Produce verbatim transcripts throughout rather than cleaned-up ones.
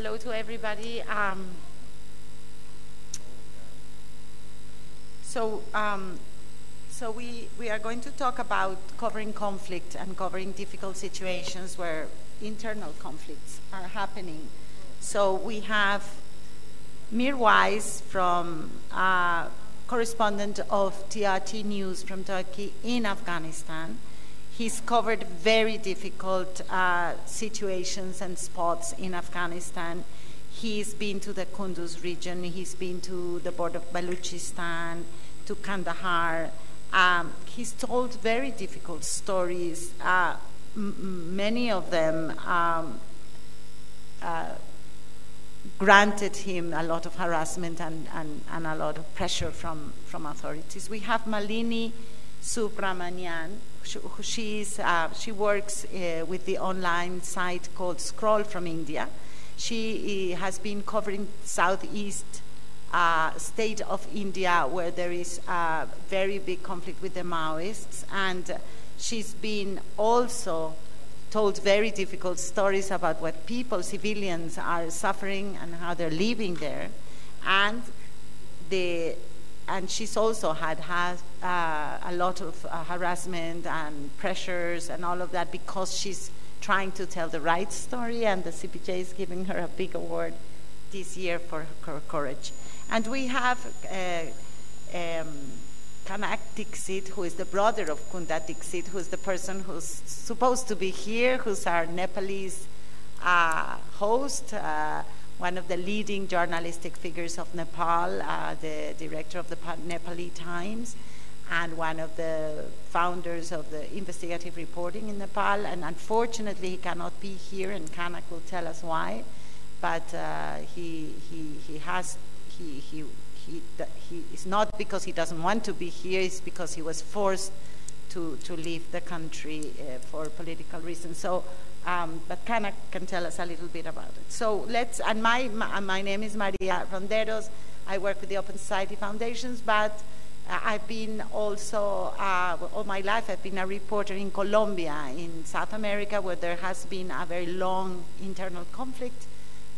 hello to everybody. Um, so, um, so we we are going to talk about covering conflict and covering difficult situations where internal conflicts are happening. So we have Mirwais from uh, correspondent of T R T News from Turkey in Afghanistan. He's covered very difficult uh, situations and spots in Afghanistan. He's been to the Kunduz region. He's been to the border of Baluchistan, to Kandahar. Um, he's told very difficult stories, uh, m many of them um, uh, granted him a lot of harassment and, and, and a lot of pressure from, from authorities. We have Malini Subramaniam. She, is, uh, she works uh, with the online site called Scroll from India. She uh, has been covering southeast uh, state of India, where there is a very big conflict with the Maoists, and she's been also told very difficult stories about what people, civilians, are suffering and how they're living there. And the And she's also had, had uh, a lot of uh, harassment and pressures and all of that, because she's trying to tell the right story, and the C P J is giving her a big award this year for her courage. And we have uh, um, Kanak Dixit, who is the brother of Kunda Dixit, who's the person who's supposed to be here, who's our Nepalese uh, host, uh, one of the leading journalistic figures of Nepal, uh, the director of the Nepali Times, and one of the founders of the investigative reporting in Nepal. And unfortunately, he cannot be here, and Kanak will tell us why. But uh, he he he has he he he he is not because he doesn't want to be here; it's because he was forced to to leave the country uh, for political reasons. So. Um, but Kanak can tell us a little bit about it. So let's, and my, my, my name is Maria Ronderos. I work with the Open Society Foundations, but uh, I've been also, uh, all my life, I've been a reporter in Colombia, in South America, where there has been a very long internal conflict,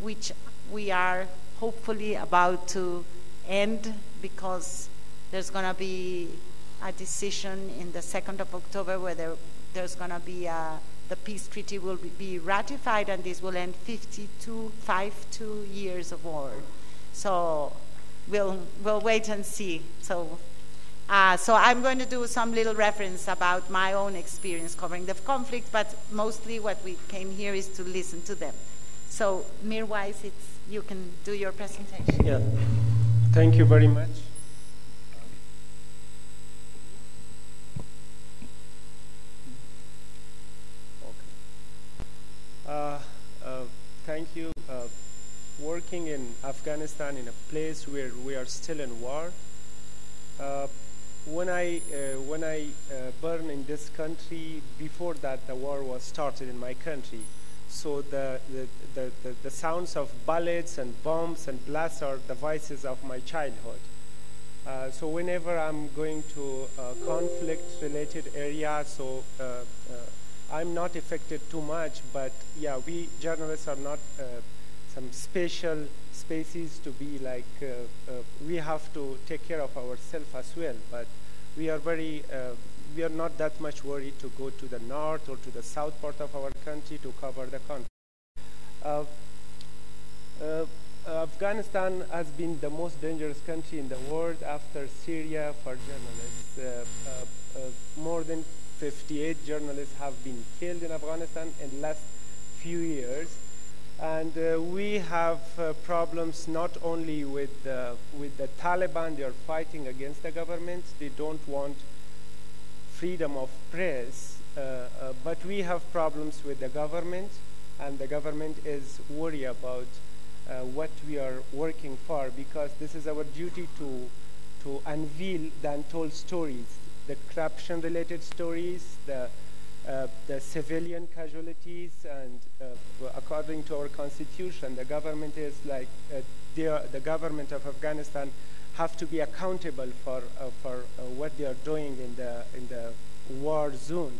which we are hopefully about to end, because there's going to be a decision in the second of October where there, there's going to be a the peace treaty will be ratified, and this will end fifty-two, fifty-two years of war. So we'll, we'll wait and see. So, uh, so I'm going to do some little reference about my own experience covering the conflict, but mostly what we came here is to listen to them. So Mirwais, it's, you can do your presentation. Yeah. Thank you very much. Uh, uh, thank you. Uh, working in Afghanistan, in a place where we are still in war, uh, when I uh, when I uh, born in this country, before that the war was started in my country. So the the, the, the, the sounds of bullets and bombs and blasts are the voices of my childhood. Uh, so whenever I'm going to a conflict-related area, so. Uh, uh, I'm not affected too much, but yeah, we journalists are not uh, some special species to be like, uh, uh, we have to take care of ourselves as well, but we are very, uh, we are not that much worried to go to the north or to the south part of our country to cover the conflict. Uh, uh, Afghanistan has been the most dangerous country in the world after Syria for journalists. Uh, uh, uh, more than fifty-eight journalists have been killed in Afghanistan in the last few years, and uh, we have uh, problems not only with uh, with the Taliban. They are fighting against the government. They don't want freedom of press, uh, uh, but we have problems with the government, and the government is worried about uh, what we are working for, because this is our duty to to unveil the untold stories. The corruption-related stories, the, uh, the civilian casualties, and uh, according to our constitution, the government is like uh, they are, the government of Afghanistan have to be accountable for uh, for uh, what they are doing in the in the war zone.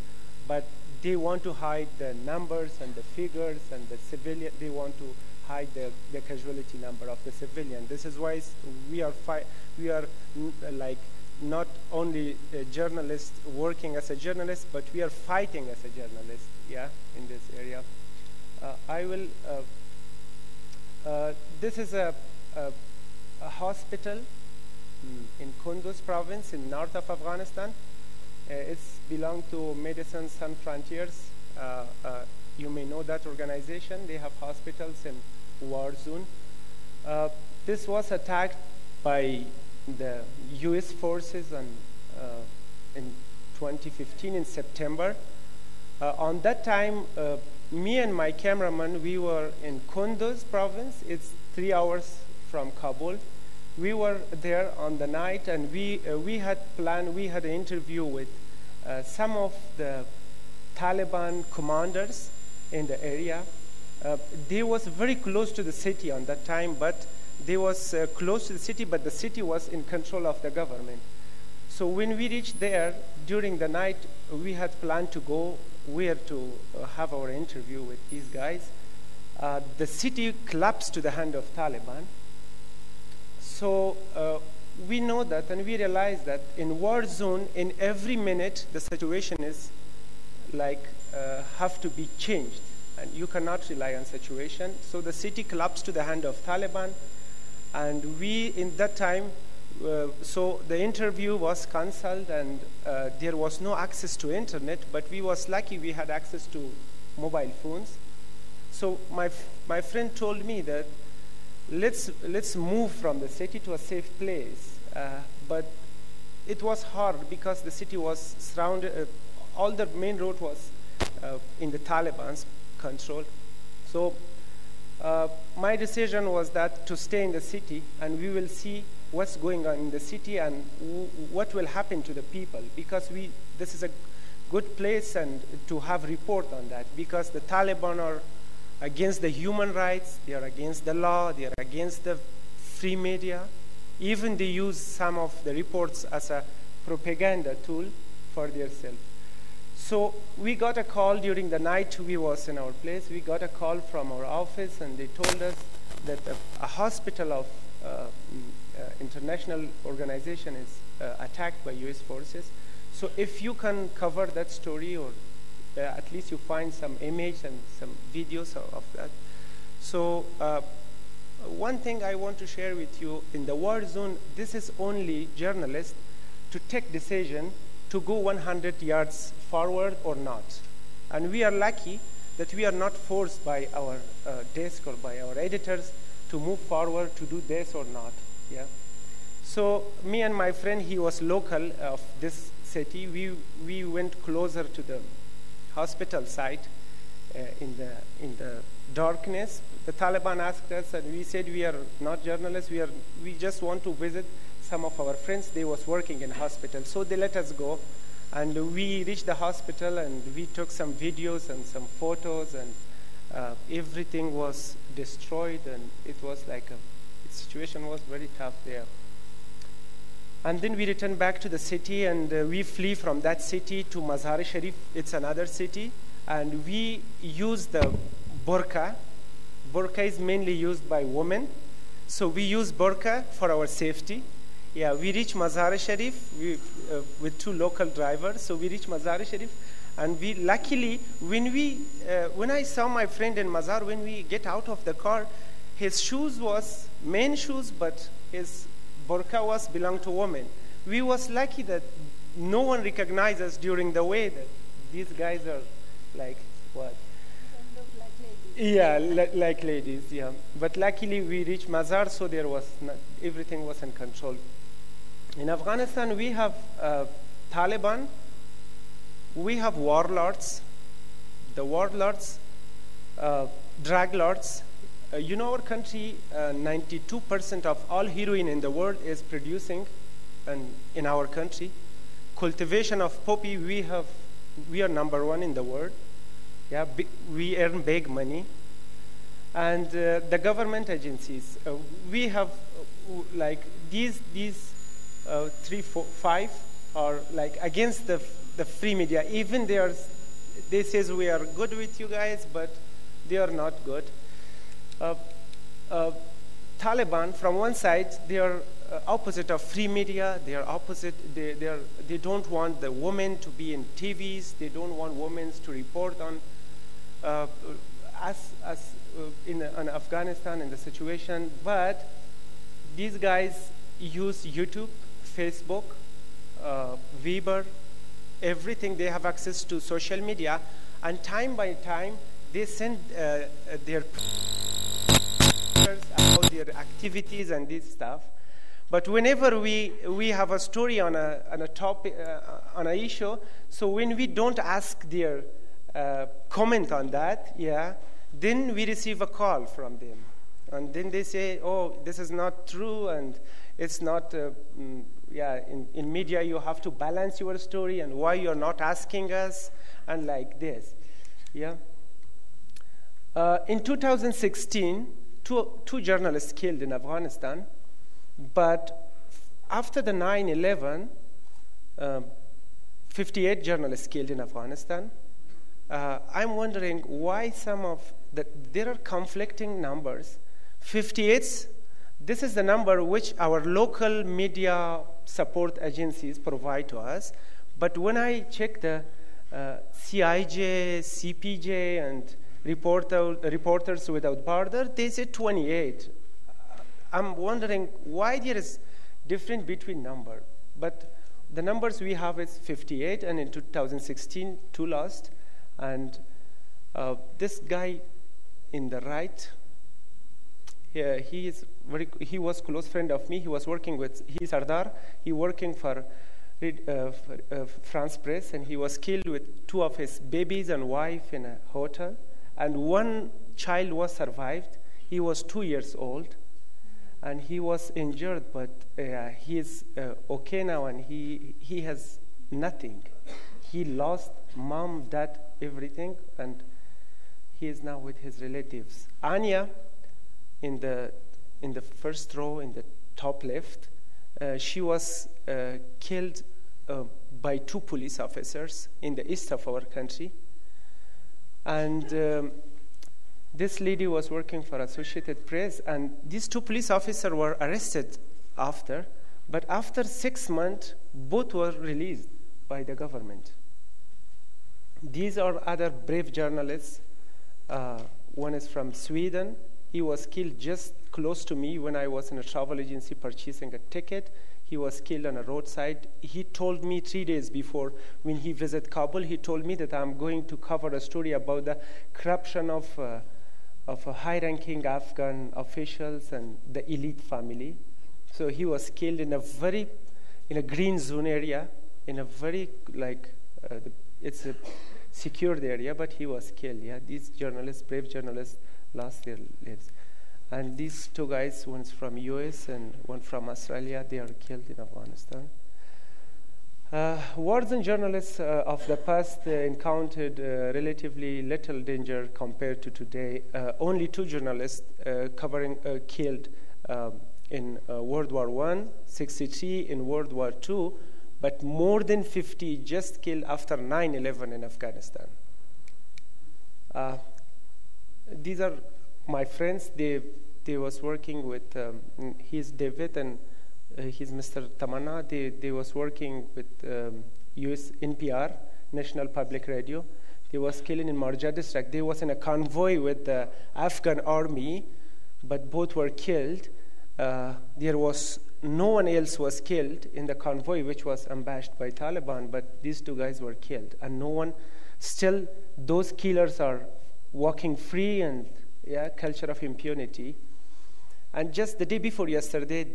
But they want to hide the numbers and the figures and the civilian. They want to hide the, the casualty number of the civilian. This is why we are, fi we are like not only a journalist working as a journalist, but we are fighting as a journalist, yeah, in this area. Uh, I will, uh, uh, this is a, a, a hospital mm. in Kunduz province in north of Afghanistan. Uh, it's belong to Medicine Sans Frontiers. Uh, uh, you may know that organization. They have hospitals in war zone. Uh, this was attacked by the U S forces on, uh, in twenty fifteen in September. Uh, on that time, uh, me and my cameraman, we were in Kunduz province. It's three hours from Kabul. We were there on the night, and we, uh, we had planned, we had an interview with uh, some of the Taliban commanders in the area. Uh, they was very close to the city on that time, but they was uh, close to the city, but the city was in control of the government. So when we reached there, during the night, we had planned to go where to uh, have our interview with these guys. Uh, the city collapsed to the hand of Taliban. So uh, we know that, and we realize that in war zone, in every minute, the situation is like uh, have to be changed, and you cannot rely on situation. So the city collapsed to the hand of Taliban, and we, in that time, Uh, so the interview was cancelled, and uh, there was no access to internet, but we was lucky we had access to mobile phones. So my, f my friend told me that let's, let's move from the city to a safe place. Uh, but it was hard because the city was surrounded, uh, all the main road was uh, in the Taliban's control. So uh, my decision was that to stay in the city, and we will see what's going on in the city and w what will happen to the people, because we, this is a good place and to have report on that, because the Taliban are against the human rights, they are against the law, they are against the free media. Even they use some of the reports as a propaganda tool for themselves. So we got a call during the night we was in our place. We got a call from our office, and they told us that a, a hospital of uh, Uh, international organization is uh, attacked by U S forces. So if you can cover that story, or uh, at least you find some image and some videos of that. So uh, one thing I want to share with you, in the war zone, this is only journalists to take decision to go one hundred yards forward or not. And we are lucky that we are not forced by our uh, desk or by our editors to move forward to do this or not. Yeah. So me and my friend, he was local of this city. We, we went closer to the hospital site uh, in, the, in the darkness. The Taliban asked us, and we said we are not journalists. We, are, we just want to visit some of our friends. They was working in hospital. So they let us go. And we reached the hospital, and we took some videos and some photos, and uh, everything was destroyed, and it was like a situation was very tough there. And then we returned back to the city, and uh, we flee from that city to Mazar-i-Sharif. It's another city, and we use the burqa. Burqa is mainly used by women, so we use burqa for our safety. Yeah, we reach Mazar-i-Sharif we, uh, with two local drivers. So we reach Mazar-i-Sharif, and we luckily, when we, uh, when I saw my friend in Mazar, when we get out of the car, his shoes was men's shoes, but his burqa was belonged to women. We was lucky that no one recognized us during the way that these guys are like, what? Look like ladies. Yeah, li like ladies, yeah. But luckily we reached Mazar, so there was not, everything was in control. In Afghanistan, we have uh, Taliban, we have warlords, the warlords, uh, drug lords. Uh, you know, our country, ninety-two percent uh, of all heroin in the world is producing and in our country. Cultivation of poppy, we have, we are number one in the world. Yeah, b we earn big money. And uh, the government agencies, uh, we have uh, like these, these uh, three, four, five are like against the, the free media. Even they are, they says we are good with you guys, but they are not good. uh, uh, Taliban, from one side, they are uh, opposite of free media. They are opposite. They, they, are, they don't want the women to be in T Vs. They don't want women to report on uh, us, us uh, in, on Afghanistan and the situation. But these guys use YouTube, Facebook, uh, Weber, everything. They have access to social media, and time by time, they send uh, their about their activities and this stuff. But whenever we, we have a story on a, on a topic, uh, on an issue, so when we don't ask their uh, comment on that, yeah, then we receive a call from them. And then they say, oh, this is not true, and it's not, uh, mm, yeah, in, in media you have to balance your story, and why you're not asking us, and like this, yeah. Uh, in two thousand sixteen, two, two journalists killed in Afghanistan, but after the nine eleven, uh, fifty-eight journalists killed in Afghanistan. Uh, I'm wondering why some of the, there are conflicting numbers. fifty-eight, this is the number which our local media support agencies provide to us, but when I check the uh, C I J, C P J, and Reporter, Reporters Without Borders, they say twenty-eight. I'm wondering why there is difference between number. But the numbers we have is fifty-eight, and in two thousand sixteen, two lost. And uh, this guy in the right, yeah, he is very, he was close friend of me. He was working with, he's Sardar. He working for, uh, for uh, France Press, and he was killed with two of his babies and wife in a hotel. And one child was survived. He was two years old, and he was injured, but uh, he is uh, okay now, and he, he has nothing. He lost mom, dad, everything, and he is now with his relatives. Anya, in the, in the first row, in the top left, uh, she was uh, killed uh, by two police officers in the east of our country. And um, this lady was working for Associated Press, and these two police officers were arrested after, but after six months, both were released by the government. These are other brave journalists. Uh, one is from Sweden. He was killed just close to me when I was in a travel agency purchasing a ticket. He was killed on a roadside. He told me three days before when he visited Kabul, he told me that I'm going to cover a story about the corruption of, uh, of high-ranking Afghan officials and the elite family. So he was killed in a very, in a green zone area, in a very, like, uh, it's a secured area, but he was killed, yeah? These journalists, brave journalists, lost their lives. And these two guys, one's from U S and one from Australia, they are killed in Afghanistan. Uh, wars and journalists uh, of the past uh, encountered uh, relatively little danger compared to today. Uh, only two journalists uh, covering uh, killed um, in uh, World War One, sixty-three in World War Two, but more than fifty just killed after nine eleven in Afghanistan. Uh, these are my friends. They they was working with um, he's David and uh, he's Mister Tamanna. They they was working with um, U S N P R, National Public Radio. They was killing in Marja district. They was in a convoy with the Afghan army, but both were killed. Uh, there was no one else was killed in the convoy, which was ambushed by Taliban. But these two guys were killed, and no one. Still, those killers are walking free and. Yeah, culture of impunity. And just the day before yesterday,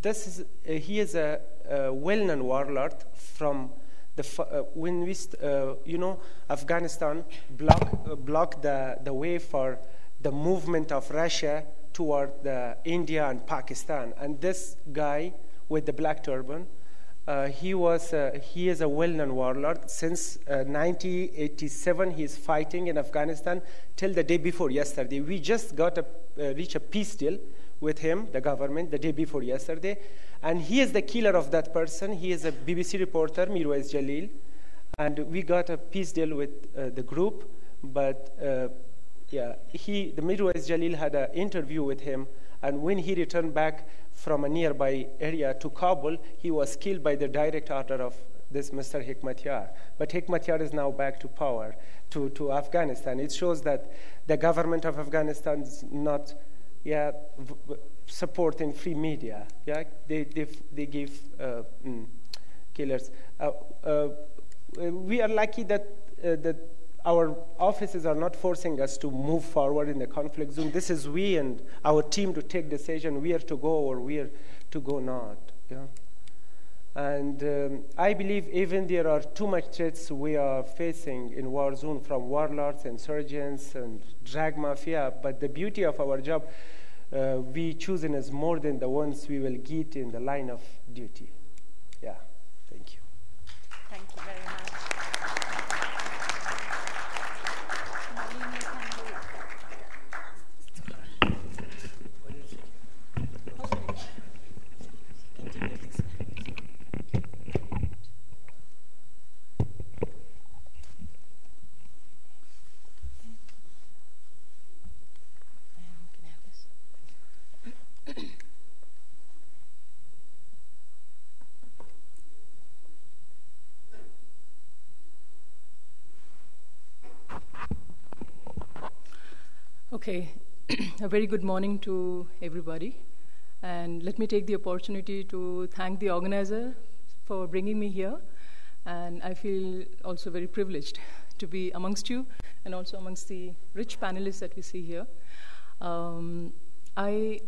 this is, uh, he is a, a well-known warlord from the, f uh, when we, st uh, you know, Afghanistan block, uh, blocked the, the way for the movement of Russia toward the India and Pakistan. And this guy with the black turban, uh, he was, uh, he is a well-known warlord. Since uh, nineteen eighty-seven, he is fighting in Afghanistan till the day before yesterday. We just got a, uh, reach a peace deal with him, the government, the day before yesterday. And he is the killer of that person. He is a B B C reporter, Mirwais Jalil. And we got a peace deal with uh, the group, but uh, Yeah, he, the Mirwais Jalil had an interview with him, and when he returned back from a nearby area to Kabul, he was killed by the direct order of this Mister Hekmatyar. But Hekmatyar is now back to power, to, to Afghanistan. It shows that the government of Afghanistan is not yeah, v supporting free media. Yeah, they, they, they give uh, mm, killers. Uh, uh, we are lucky that, uh, that our offices are not forcing us to move forward in the conflict zone. This is we and our team to take decision where to go or where to go not. Yeah? And um, I believe even there are too much threats we are facing in war zone from warlords, insurgents, and drug mafia. But the beauty of our job, uh, we choosing is more than the ones we will get in the line of duty. Yeah, thank you. Thank you very much. Okay, a very good morning to everybody, and let me take the opportunity to thank the organizer for bringing me here, and I feel also very privileged to be amongst you and also amongst the rich panelists that we see here. Um, I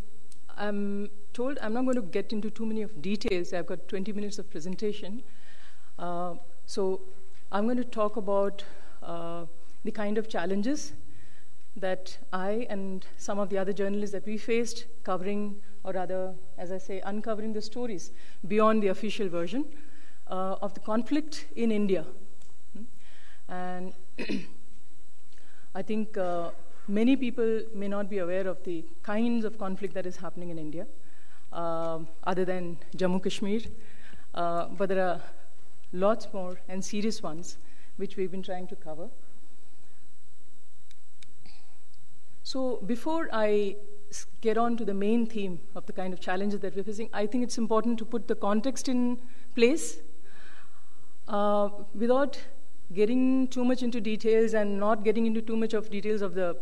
am told I'm not going to get into too many of details. I've got twenty minutes of presentation, uh, so I'm going to talk about uh, the kind of challenges that I and some of the other journalists that we faced covering, or rather, as I say, uncovering the stories beyond the official version uh, of the conflict in India. And I think uh, many people may not be aware of the kinds of conflict that is happening in India, uh, other than Jammu Kashmir, uh, but there are lots more and serious ones which we've been trying to cover. So before I get on to the main theme of the kind of challenges that we're facing, I think it's important to put the context in place. Uh, without getting too much into details and not getting into too much of details of the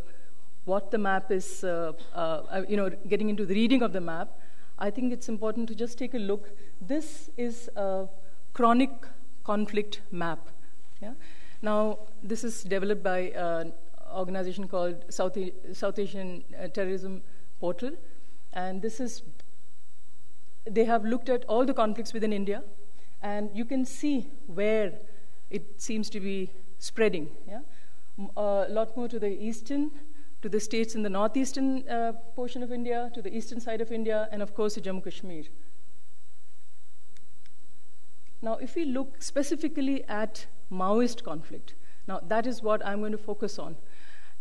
what the map is, uh, uh, you know, getting into the reading of the map, I think it's important to just take a look. This is a chronic conflict map. Yeah? Now, this is developed by uh, organization called South, South Asian uh, Terrorism Portal, and this is, they have looked at all the conflicts within India, and you can see where it seems to be spreading. Yeah? A uh, lot more to the eastern, to the states in the northeastern uh, portion of India, to the eastern side of India, and of course to Jammu Kashmir. Now, if we look specifically at Maoist conflict, now that is what I'm going to focus on.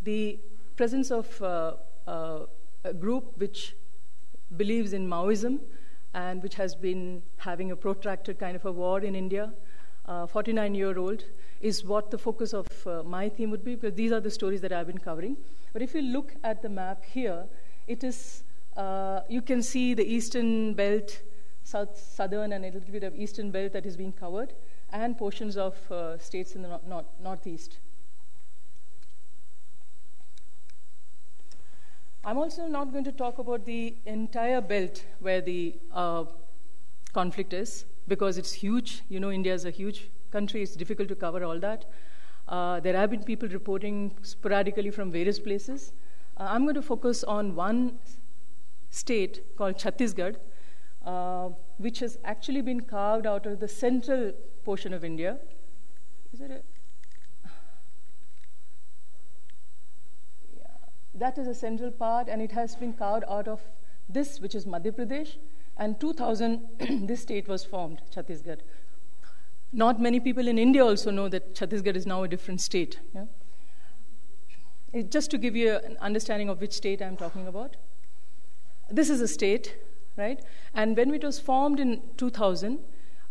The presence of uh, uh, a group which believes in Maoism and which has been having a protracted kind of a war in India, forty-nine-year-old, uh, is what the focus of uh, my theme would be, because these are the stories that I've been covering. But if you look at the map here, it is, uh, you can see the eastern belt, south, southern and a little bit of eastern belt that is being covered, and portions of uh, states in the nor nor northeast. I'm also not going to talk about the entire belt where the uh, conflict is, because it's huge. You know, India is a huge country. It's difficult to cover all that. Uh, there have been people reporting sporadically from various places. Uh, I'm going to focus on one state called Chhattisgarh, uh, which has actually been carved out of the central portion of India. Is that it? That is a central part, and it has been carved out of this, which is Madhya Pradesh, and two thousand this state was formed, Chhattisgarh. Not many people in India also know that Chhattisgarh is now a different state. Yeah? It, just to give you an understanding of which state I'm talking about. This is a state, right? And when it was formed in two thousand,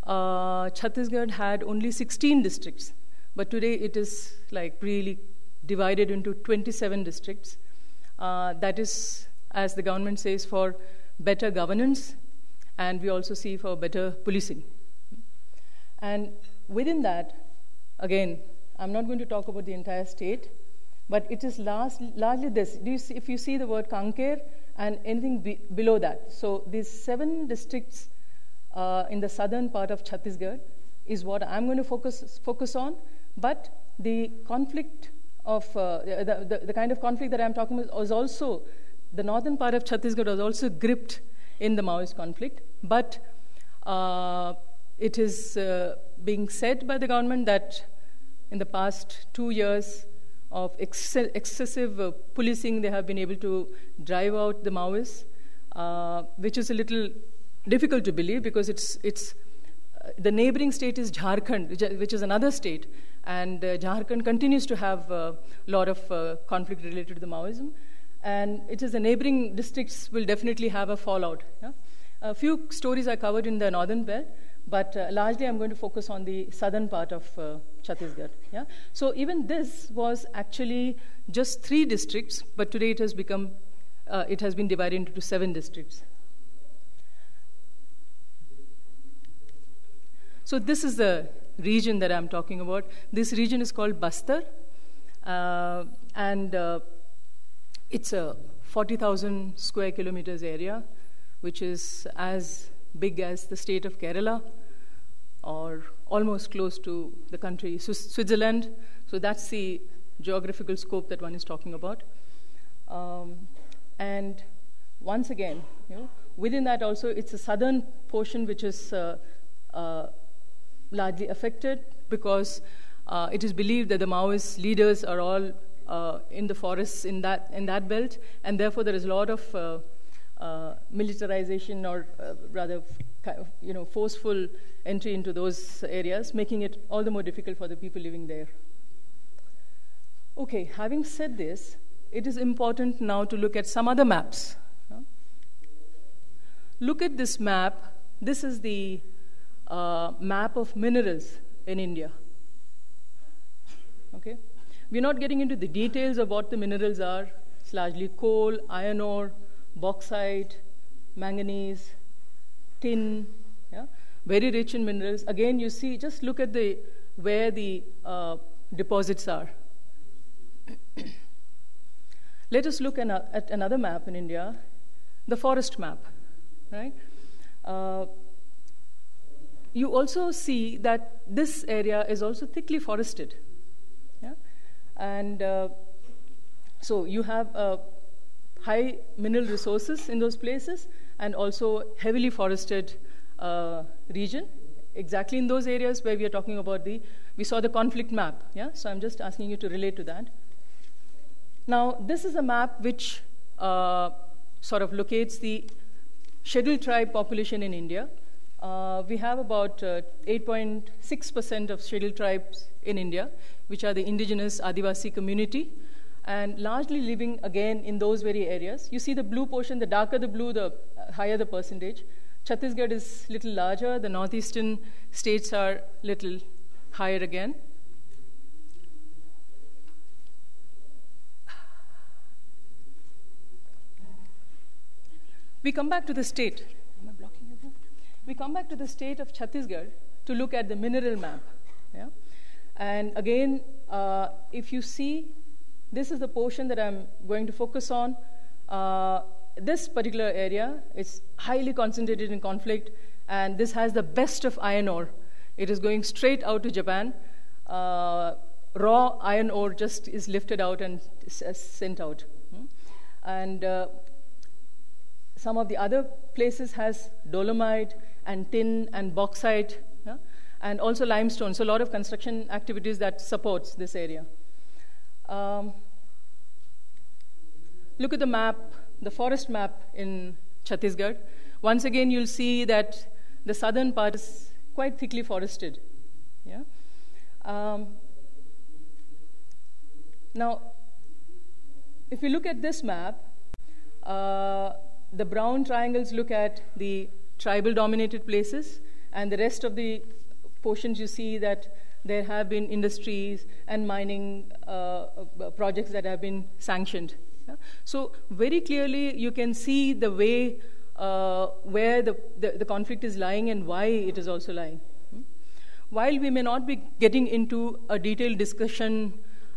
uh, Chhattisgarh had only sixteen districts, but today it is like really divided into twenty-seven districts. Uh, that is, as the government says, for better governance, and we also see for better policing. And within that, again, I'm not going to talk about the entire state, but it is last, largely this. Do you see, if you see the word Kanker and anything be, below that, so these seven districts uh, in the southern part of Chhattisgarh is what I'm going to focus, focus on, but the conflict of, uh, the, the, the kind of conflict that I'm talking about was also, the northern part of Chhattisgarh was also gripped in the Maoist conflict, but uh, it is uh, being said by the government that in the past two years of ex excessive uh, policing, they have been able to drive out the Maoists, uh, which is a little difficult to believe because it's, it's uh, the neighboring state is Jharkhand, which, which is another state, and uh, Jharkhand continues to have a uh, lot of uh, conflict related to the Maoism, and it is the neighboring districts will definitely have a fallout. Yeah? A few stories are covered in the northern belt, but uh, largely I'm going to focus on the southern part of uh, Chhattisgarh. Yeah? So even this was actually just three districts, but today it has become, uh, it has been divided into seven districts. So this is the region that I'm talking about. This region is called Bastar, uh, and uh, it's a forty thousand square kilometers area, which is as big as the state of Kerala, or almost close to the country Switzerland. So that's the geographical scope that one is talking about. Um, and once again, you know, within that also, it's a southern portion which is uh, uh, largely affected because uh, it is believed that the Maoist leaders are all uh, in the forests in that, in that belt, and therefore there is a lot of uh, Uh, militarization or uh, rather you know, forceful entry into those areas, making it all the more difficult for the people living there. Okay, having said this, it is important now to look at some other maps. Huh? Look at this map. This is the uh, map of minerals in India. Okay? We're not getting into the details of what the minerals are. It's largely coal, iron ore, bauxite, manganese, tin, yeah? Very rich in minerals. Again, you see, just look at the where the uh, deposits are. Let us look an, uh, at another map in India, the forest map, right? Uh, you also see that this area is also thickly forested, yeah? And uh, so you have a high mineral resources in those places, and also heavily forested uh, region, exactly in those areas where we are talking about the, we saw the conflict map, yeah? So I'm just asking you to relate to that. Now, this is a map which uh, sort of locates the scheduled tribe population in India. Uh, we have about eight point six percent uh, of scheduled tribes in India, which are the indigenous Adivasi community, and largely living, again, in those very areas. You see the blue portion, the darker the blue, the higher the percentage. Chhattisgarh is little larger. The northeastern states are little higher again. We come back to the state. Am I blocking you? We come back to the state of Chhattisgarh to look at the mineral map. Yeah? And again, uh, if you see, this is the portion that I'm going to focus on. Uh, this particular area is highly concentrated in conflict, and this has the best of iron ore. It is going straight out to Japan. Uh, raw iron ore just is lifted out and is, is sent out. Hmm? And uh, some of the other places has dolomite and tin and bauxite, yeah? And also limestone. So a lot of construction activities that supports this area. Um, look at the map, the forest map in Chhattisgarh. Once again, you'll see that the southern part is quite thickly forested. Yeah? Um, now, if we look at this map, uh, the brown triangles look at the tribal-dominated places, and the rest of the portions you see that there have been industries and mining uh, projects that have been sanctioned. Yeah? So very clearly you can see the way uh, where the, the, the conflict is lying and why it is also lying. Hmm? While we may not be getting into a detailed discussion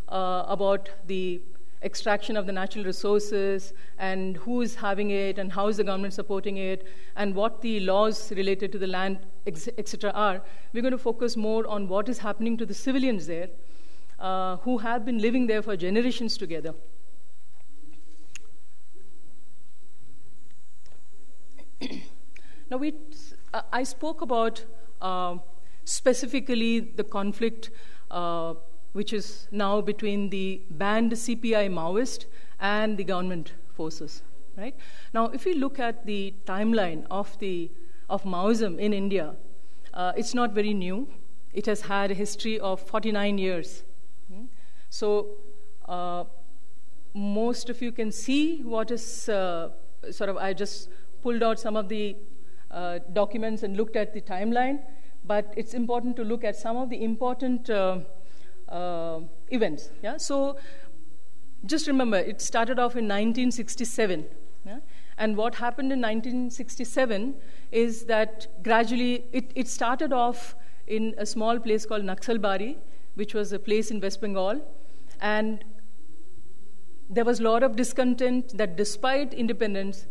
uh, about the extraction of the natural resources and who is having it and how is the government supporting it and what the laws related to the land, et cetera are, we're going to focus more on what is happening to the civilians there uh, who have been living there for generations together. Now, we, uh, I spoke about uh, specifically the conflict uh, which is now between the banned C P I Maoist and the government forces, right? Now, if you look at the timeline of, the, of Maoism in India, uh, it's not very new. It has had a history of forty-nine years. Mm-hmm. So uh, most of you can see what is uh, sort of, I just pulled out some of the uh, documents and looked at the timeline, but it's important to look at some of the important uh, Uh, events. Yeah? So just remember, it started off in nineteen sixty-seven. Yeah? And what happened in nineteen sixty-seven is that gradually, it, it started off in a small place called Naxalbari, which was a place in West Bengal. And there was a lot of discontent that despite independence,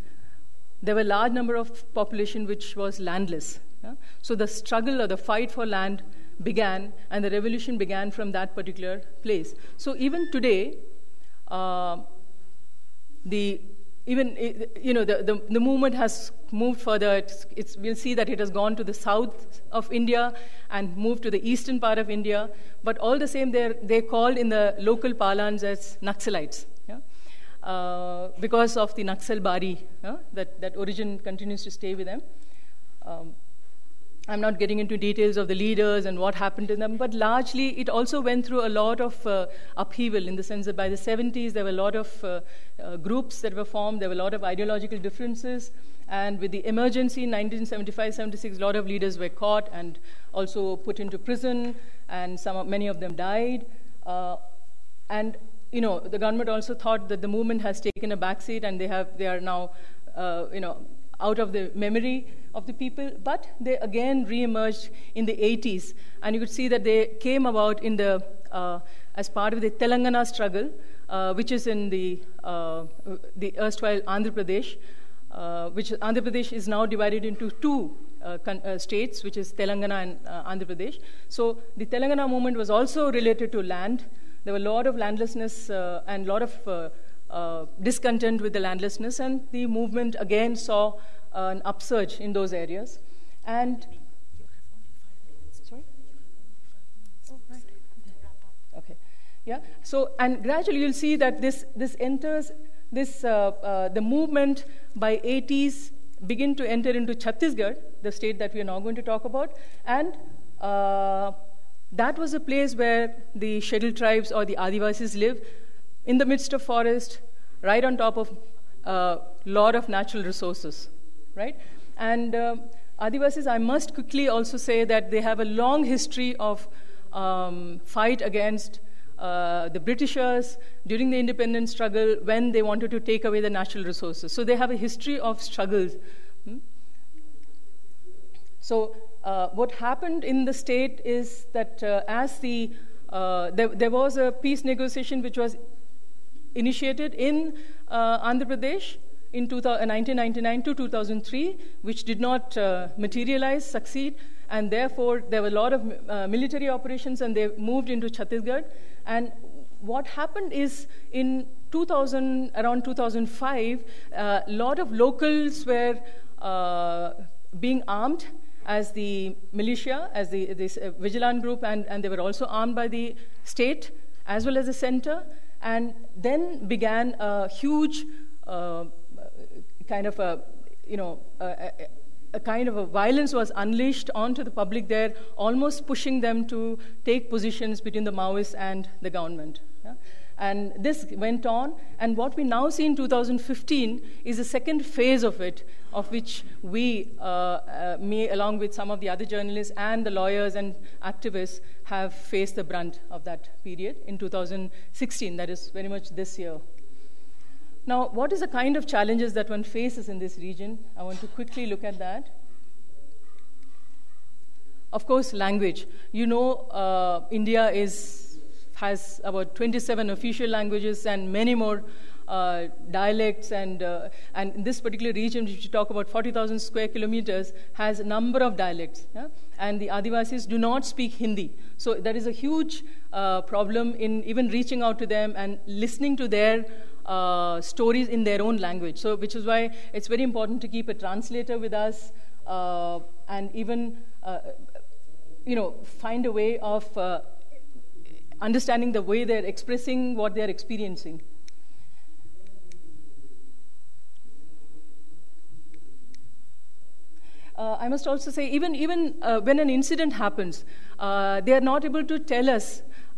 there were a large number of population which was landless. Yeah? So the struggle or the fight for land began, and the revolution began from that particular place. So even today, uh, the even you know the, the the movement has moved further. It's, it's we'll see that it has gone to the south of India and moved to the eastern part of India. But all the same, they're they called in the local parlance as Naxalites, yeah? uh, because of the Naxalbari. Yeah? That that origin continues to stay with them. Um, I'm not getting into details of the leaders and what happened to them, but largely it also went through a lot of uh, upheaval in the sense that by the seventies there were a lot of uh, uh, groups that were formed, there were a lot of ideological differences, and with the emergency in nineteen seventy-five seventy-six, a lot of leaders were caught and also put into prison, and some, many of them died. Uh, and you know, the government also thought that the movement has taken a backseat and they have, they are now, uh, you know, out of the memory of the people, but they again re-emerged in the eighties. And you could see that they came about in the, uh, as part of the Telangana struggle, uh, which is in the, uh, the erstwhile Andhra Pradesh, uh, which Andhra Pradesh is now divided into two uh, con uh, states, which is Telangana and uh, Andhra Pradesh. So the Telangana movement was also related to land. There were a lot of landlessness uh, and a lot of uh, Uh, discontent with the landlessness, and the movement again saw uh, an upsurge in those areas. And sorry, oh, right. Okay, yeah. So, and gradually you'll see that this this enters this uh, uh, the movement by eighties begin to enter into Chhattisgarh, the state that we are now going to talk about, and. Uh, that was a place where the scheduled tribes or the Adivasis live, in the midst of forest, right on top of a uh, lot of natural resources, right? And uh, Adivasis, I must quickly also say that they have a long history of um, fight against uh, the Britishers during the independence struggle when they wanted to take away the natural resources. So they have a history of struggles. Hmm? So uh, what happened in the state is that uh, as the, uh, there, there was a peace negotiation which was initiated in uh, Andhra Pradesh in nineteen ninety-nine to two thousand three, which did not uh, materialize, succeed, and therefore there were a lot of uh, military operations and they moved into Chhattisgarh. And what happened is in two thousand, around two thousand five, a uh, lot of locals were uh, being armed as the militia, as the this, uh, Vigilant group, and, and they were also armed by the state as well as the center. And then began a huge uh, kind of a, you know, a, a kind of a violence was unleashed onto the public there, almost pushing them to take positions between the Maoists and the government. Yeah? And this went on. And what we now see in two thousand fifteen is the second phase of it, of which we, uh, uh, me along with some of the other journalists and the lawyers and activists, have faced the brunt of that period in two thousand sixteen. That is very much this year. Now, what is the kind of challenges that one faces in this region? I want to quickly look at that. Of course, language. You know, uh, India is, has about twenty-seven official languages and many more uh, dialects. And, uh, and in this particular region, which we talk about forty thousand square kilometers, has a number of dialects. Yeah? And the Adivasis do not speak Hindi. So there is a huge uh, problem in even reaching out to them and listening to their Uh, stories in their own language. So, which is why it's very important to keep a translator with us uh, and even, uh, you know, find a way of uh, understanding the way they're expressing what they're experiencing. Uh, I must also say, even, even uh, when an incident happens, uh, they are not able to tell us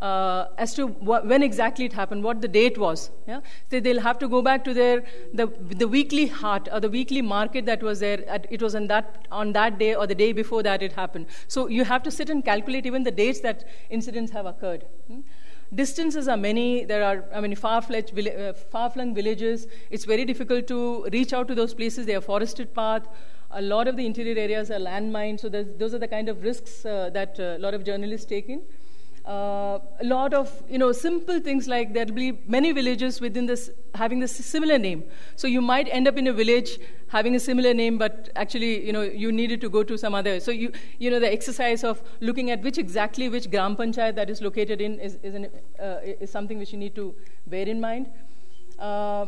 Uh, as to wh when exactly it happened, what the date was. Yeah? So they'll have to go back to their the, the weekly heart or the weekly market that was there. At, it was on that, on that day or the day before that it happened. So you have to sit and calculate even the dates that incidents have occurred. Hmm? Distances are many. There are, I mean, far-fledged, uh, far-flung villages. It's very difficult to reach out to those places. They are forested paths. A lot of the interior areas are landmined. So those are the kind of risks uh, that a uh, lot of journalists take in. Uh, a lot of, you know, simple things like there'll be many villages within this having this similar name. So you might end up in a village having a similar name, but actually, you know, you needed to go to some other. So you, you know, the exercise of looking at which exactly which gram panchayat that is located in is is, an, uh, is something which you need to bear in mind. Uh,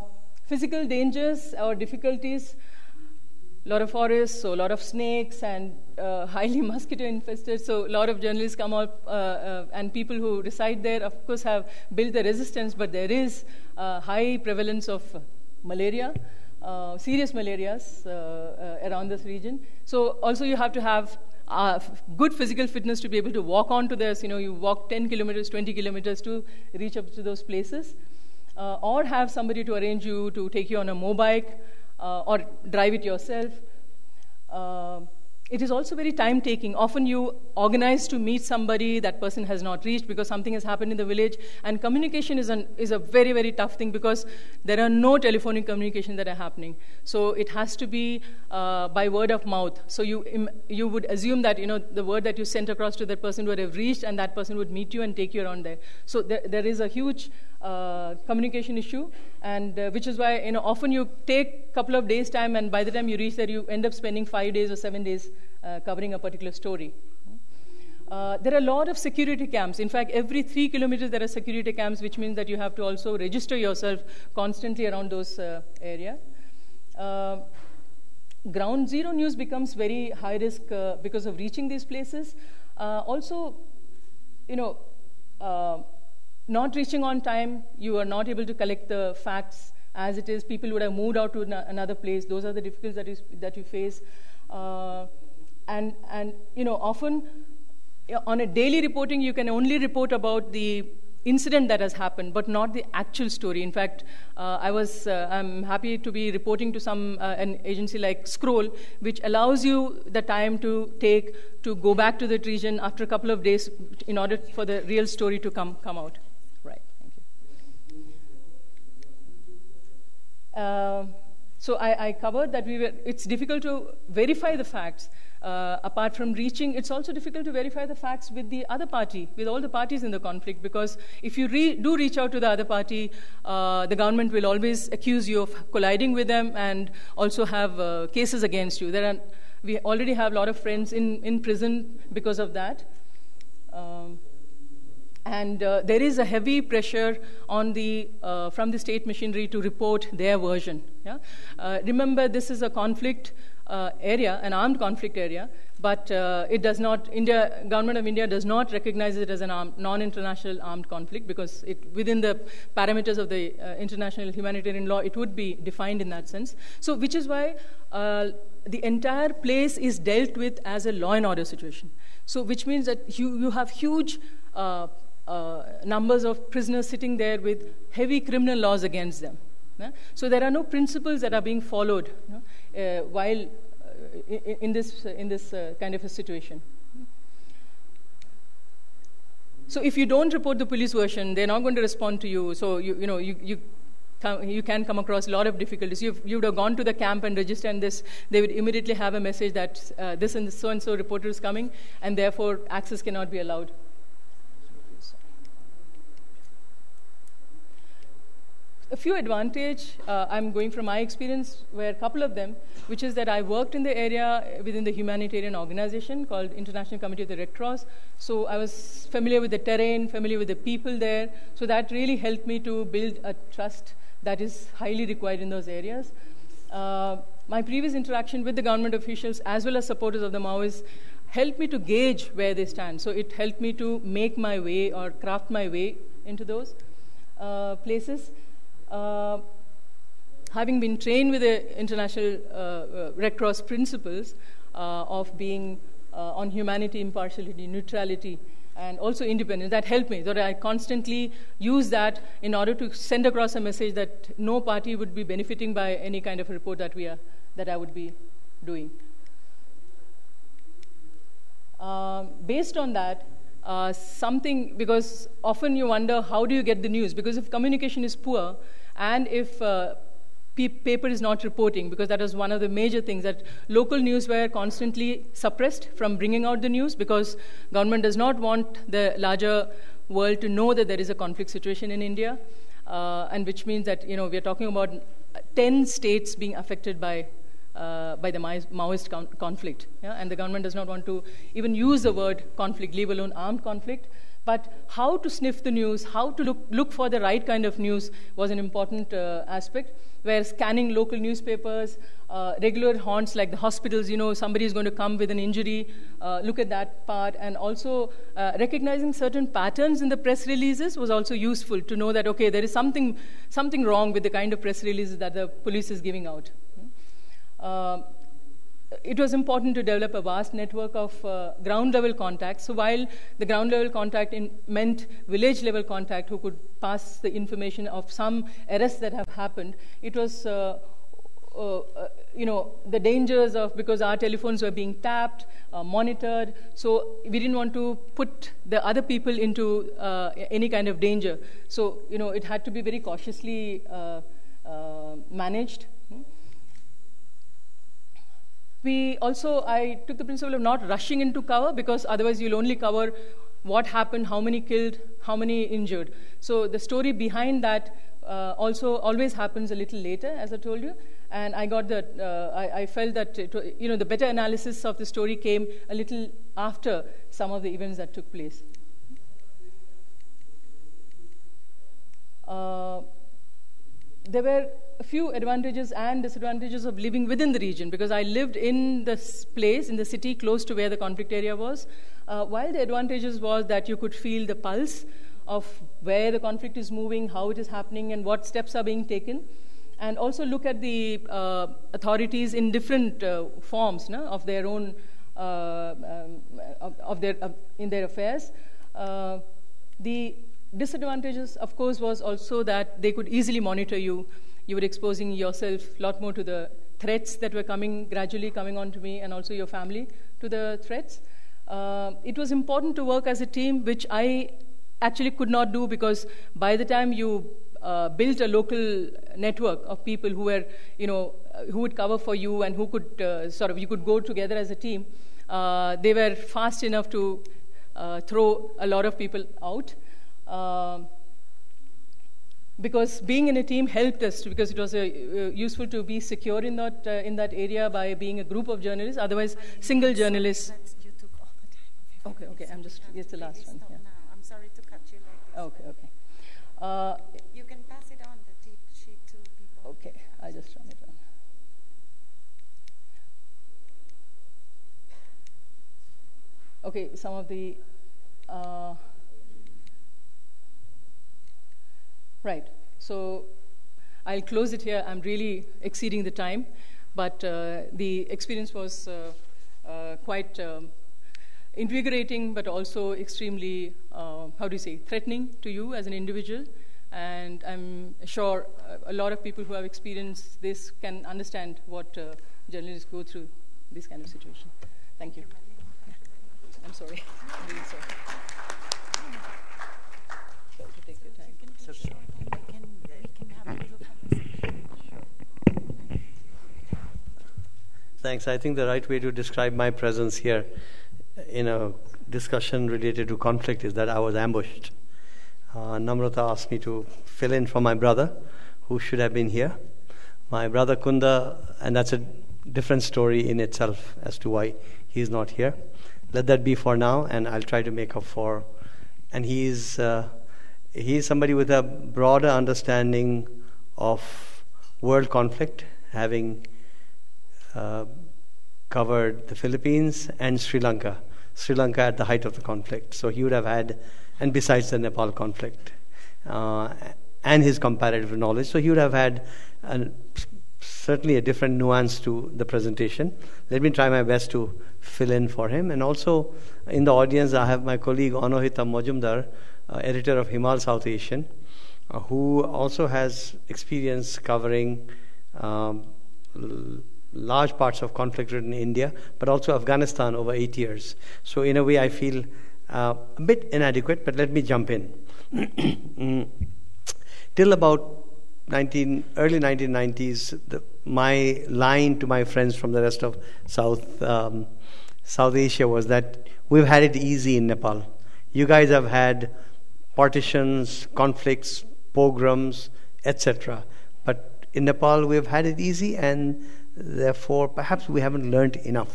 physical dangers or difficulties. A lot of forests, so a lot of snakes, and uh, highly mosquito-infested. So a lot of journalists come up, uh, uh, and people who reside there, of course, have built the resistance, but there is uh, high prevalence of malaria, uh, serious malarias uh, uh, around this region. So also you have to have uh, good physical fitness to be able to walk onto this. You know, you walk ten kilometers, twenty kilometers to reach up to those places, uh, or have somebody to arrange you to take you on a motorbike. Uh, or drive it yourself. Uh, it is also very time-taking. Often you organize to meet somebody, that person has not reached because something has happened in the village, and communication is, an, is a very, very tough thing because there are no telephonic communication that are happening. So it has to be uh, by word of mouth. So you, im you would assume that, you know, the word that you sent across to that person would have reached, and that person would meet you and take you around there. So there, there is a huge Uh, communication issue, and uh, which is why, you know, often you take a couple of days' time, and by the time you reach there, you end up spending five days or seven days uh, covering a particular story. Uh, there are a lot of security camps. In fact, every three kilometers there are security camps, which means that you have to also register yourself constantly around those uh, area. Uh, ground zero news becomes very high risk uh, because of reaching these places. Uh, also, you know, uh, not reaching on time, you are not able to collect the facts as it is. People would have moved out to another place. Those are the difficulties that you, that you face. Uh, and, and, you know, often on a daily reporting, you can only report about the incident that has happened, but not the actual story. In fact, uh, I was, uh, I'm happy to be reporting to some, uh, an agency like Scroll, which allows you the time to take to go back to that region after a couple of days in order for the real story to come, come out. Uh, so I, I covered that we were, it's difficult to verify the facts. Uh, apart from reaching, it's also difficult to verify the facts with the other party, with all the parties in the conflict, because if you re do reach out to the other party, uh, the government will always accuse you of colliding with them and also have uh, cases against you. There are, we already have a lot of friends in, in prison because of that. Um, And uh, there is a heavy pressure on the, uh, from the state machinery to report their version. Yeah? Uh, remember, this is a conflict uh, area, an armed conflict area, but uh, it does not, India, government of India does not recognize it as a non-international armed conflict because it, within the parameters of the uh, international humanitarian law, it would be defined in that sense. So which is why uh, the entire place is dealt with as a law and order situation. So which means that you, you have huge uh, uh, numbers of prisoners sitting there with heavy criminal laws against them. Yeah? So there are no principles that are being followed, you know, uh, while uh, in, in this, uh, in this uh, kind of a situation. So if you don't report the police version, they're not going to respond to you. So you, you know, you, you, come, you can come across a lot of difficulties. You've, you would have gone to the camp and registered, and this, they would immediately have a message that uh, this and this so-and-so reporter is coming, and therefore access cannot be allowed. A few advantages uh, I'm going from my experience were a couple of them, which is that I worked in the area within the humanitarian organization called International Committee of the Red Cross. So I was familiar with the terrain, familiar with the people there. So that really helped me to build a trust that is highly required in those areas. Uh, my previous interaction with the government officials as well as supporters of the Maoists helped me to gauge where they stand. So it helped me to make my way or craft my way into those uh, places. Uh, having been trained with the international uh, uh, Red Cross principles uh, of being uh, on humanity, impartiality, neutrality, and also independence, that helped me. That I constantly use that in order to send across a message that no party would be benefiting by any kind of report that we are, that I would be doing. Um, based on that, Uh, something, because often you wonder how do you get the news, because if communication is poor and if uh, paper is not reporting, because that is one of the major things, that local news were constantly suppressed from bringing out the news because government does not want the larger world to know that there is a conflict situation in India, uh, and which means that, you know, we are talking about ten states being affected by Uh, by the Maoist con conflict. Yeah? And the government does not want to even use the word conflict, leave alone armed conflict. But how to sniff the news, how to look, look for the right kind of news was an important uh, aspect, where scanning local newspapers, uh, regular haunts like the hospitals, you know, somebody is going to come with an injury, uh, look at that part, and also uh, recognizing certain patterns in the press releases was also useful to know that, okay, there is something, something wrong with the kind of press releases that the police is giving out. Uh, it was important to develop a vast network of uh, ground-level contacts. So while the ground-level contact in meant village-level contact who could pass the information of some arrests that have happened, it was, uh, uh, uh, you know, the dangers of, because our telephones were being tapped, uh, monitored, so we didn't want to put the other people into uh, any kind of danger. So, you know, it had to be very cautiously uh, uh, managed. We also, I took the principle of not rushing into cover, because otherwise you'll only cover what happened, how many killed, how many injured. So the story behind that uh, also always happens a little later, as I told you. And I got the, uh, I, I felt that, it, you know, the better analysis of the story came a little after some of the events that took place. Uh, there were a few advantages and disadvantages of living within the region, because I lived in this place, in the city, close to where the conflict area was, uh, while the advantages was that you could feel the pulse of where the conflict is moving, how it is happening, and what steps are being taken, and also look at the uh, authorities in different uh, forms, no, of their own, uh, um, of, of their, uh, in their affairs. Uh, the disadvantages, of course, was also that they could easily monitor you. You were exposing yourself a lot more to the threats that were coming, gradually coming on to me, and also your family to the threats. Uh, it was important to work as a team, which I actually could not do, because by the time you uh, built a local network of people who were, you know, who would cover for you and who could uh, sort of, you could go together as a team, uh, they were fast enough to uh, throw a lot of people out. Uh, Because being in a team helped us, because it was uh, useful to be secure in that uh, in that area by being a group of journalists. Otherwise, single journalists. You took all the time. Okay, okay. I'm just. It's the last one. Yeah. I'm sorry to cut you like this. Okay, okay. Uh, you can pass it on the tip sheet to people. Okay, I'll just run it on. Okay, some of the. Uh, Right, so I'll close it here. I'm really exceeding the time, but uh, the experience was uh, uh, quite, um, invigorating, but also extremely, uh, how do you say, threatening to you as an individual. And I'm sure a lot of people who have experienced this can understand what uh, journalists go through this kind of situation. Thank you. I'm sorry. I'm really sorry. Take your time. So sure. Thanks. I think the right way to describe my presence here in a discussion related to conflict is that I was ambushed. Uh, Namrata asked me to fill in for my brother, who should have been here. My brother Kunda, and that's a different story in itself as to why he's not here. Let that be for now, and I'll try to make up for. And he's, uh, he's somebody with a broader understanding of world conflict, having Uh, covered the Philippines and Sri Lanka. Sri Lanka at the height of the conflict. So he would have had, and besides the Nepal conflict, uh, and his comparative knowledge, so he would have had an, certainly a different nuance to the presentation. Let me try my best to fill in for him. And also in the audience, I have my colleague Anahita Majumdar, uh, editor of Himal South Asian, uh, who also has experience covering um, large parts of conflict in India, but also Afghanistan over eight years. So in a way, I feel uh, a bit inadequate, but let me jump in. Till about nineteen, early nineteen nineties, the, my line to my friends from the rest of South, um, South Asia was that we've had it easy in Nepal. You guys have had partitions, conflicts, pogroms, et cetera. But in Nepal, we've had it easy, and therefore, perhaps we haven't learned enough.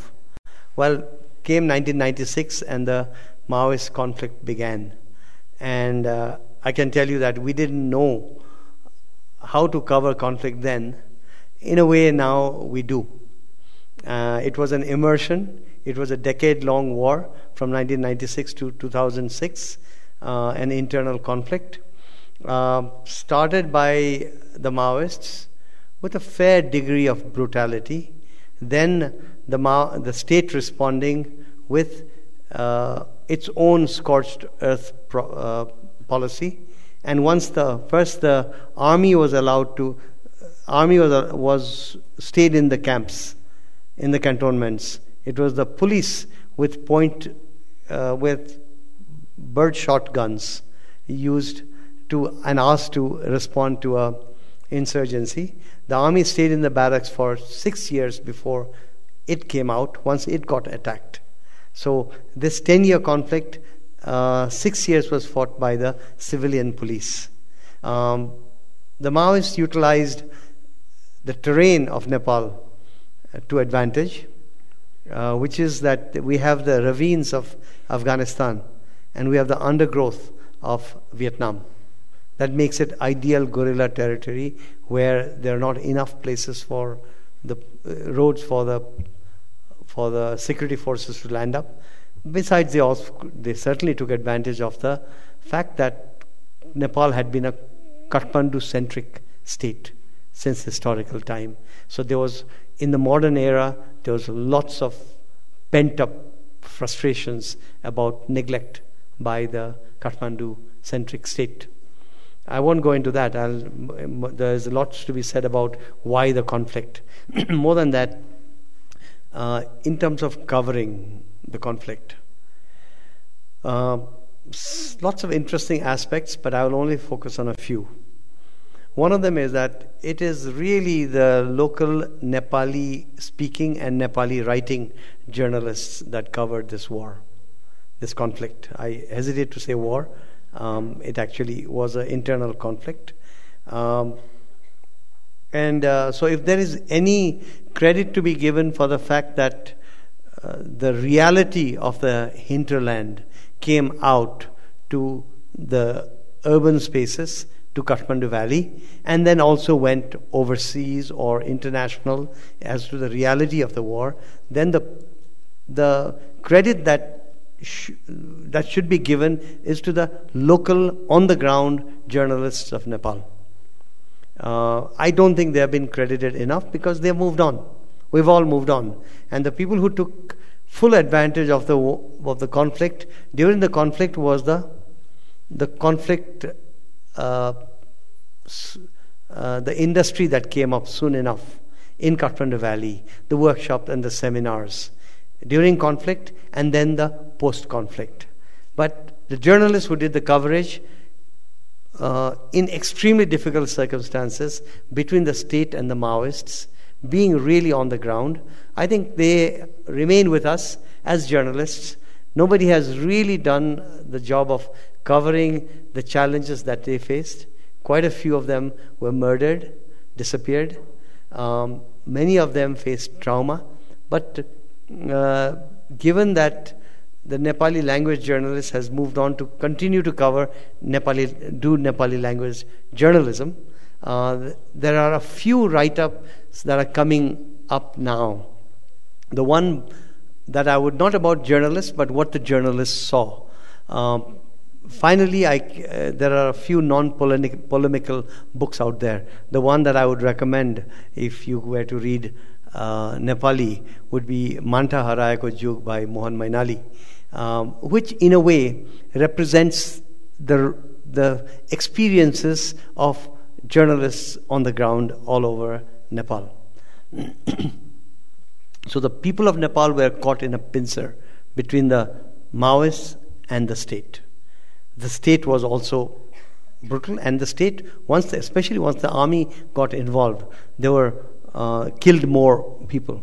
Well, came nineteen ninety-six, and the Maoist conflict began. And uh, I can tell you that we didn't know how to cover conflict then. In a way, now we do. Uh, it was an immersion. It was a decade-long war from nineteen ninety-six to two thousand six, uh, an internal conflict, uh, started by the Maoists, with a fair degree of brutality, then the, Ma the state responding with uh, its own scorched earth pro uh, policy, and once the first the army was allowed to, uh, army was uh, was stayed in the camps, in the cantonments. It was the police with point uh, with birdshot guns used to and asked to respond to a insurgency. The army stayed in the barracks for six years before it came out, once it got attacked. So this ten-year conflict, uh, six years was fought by the civilian police. Um, the Maoists utilized the terrain of Nepal to advantage, uh, which is that we have the ravines of Afghanistan and we have the undergrowth of Vietnam. That makes it ideal guerrilla territory where there are not enough places for the uh, roads for the for the security forces to land up. Besides, they also, they certainly took advantage of the fact that Nepal had been a Kathmandu-centric state since historical time. So there was, in the modern era, there was lots of pent-up frustrations about neglect by the Kathmandu-centric state. I won't go into that. I'll, there's lots to be said about why the conflict. More than that, uh, in terms of covering the conflict, uh, lots of interesting aspects, but I will only focus on a few. One of them is that it is really the local Nepali speaking and Nepali writing journalists that covered this war, this conflict. I hesitate to say war. Um, it actually was an internal conflict. Um, and uh, so if there is any credit to be given for the fact that uh, the reality of the hinterland came out to the urban spaces, to Kathmandu Valley, and then also went overseas or international as to the reality of the war, then the, the credit that that should be given is to the local, on-the-ground journalists of Nepal. Uh, I don't think they have been credited enough because they have moved on. We've all moved on. And the people who took full advantage of the of the conflict. During the conflict was the the conflict uh, uh, the industry that came up soon enough in Kathmandu Valley, the workshops and the seminars during conflict, and then the post-conflict. But the journalists who did the coverage uh, in extremely difficult circumstances between the state and the Maoists, being really on the ground, I think they remain with us as journalists. Nobody has really done the job of covering the challenges that they faced. Quite a few of them were murdered, disappeared. Um, many of them faced trauma. But uh, given that the Nepali language journalist has moved on to continue to cover Nepali, do Nepali language journalism, uh, there are a few write-ups that are coming up now. The one that I would, not about journalists, but what the journalists saw. Um, finally, I, uh, there are a few non-polemical books out there. The one that I would recommend if you were to read Uh, Nepali would be Manta Haraya Ko Jug by Mohan Mainali, um, which in a way represents the the experiences of journalists on the ground all over Nepal. So the people of Nepal were caught in a pincer between the Maoists and the state. The state was also brutal, and the state, once the, especially once the army got involved, they were Uh, killed more people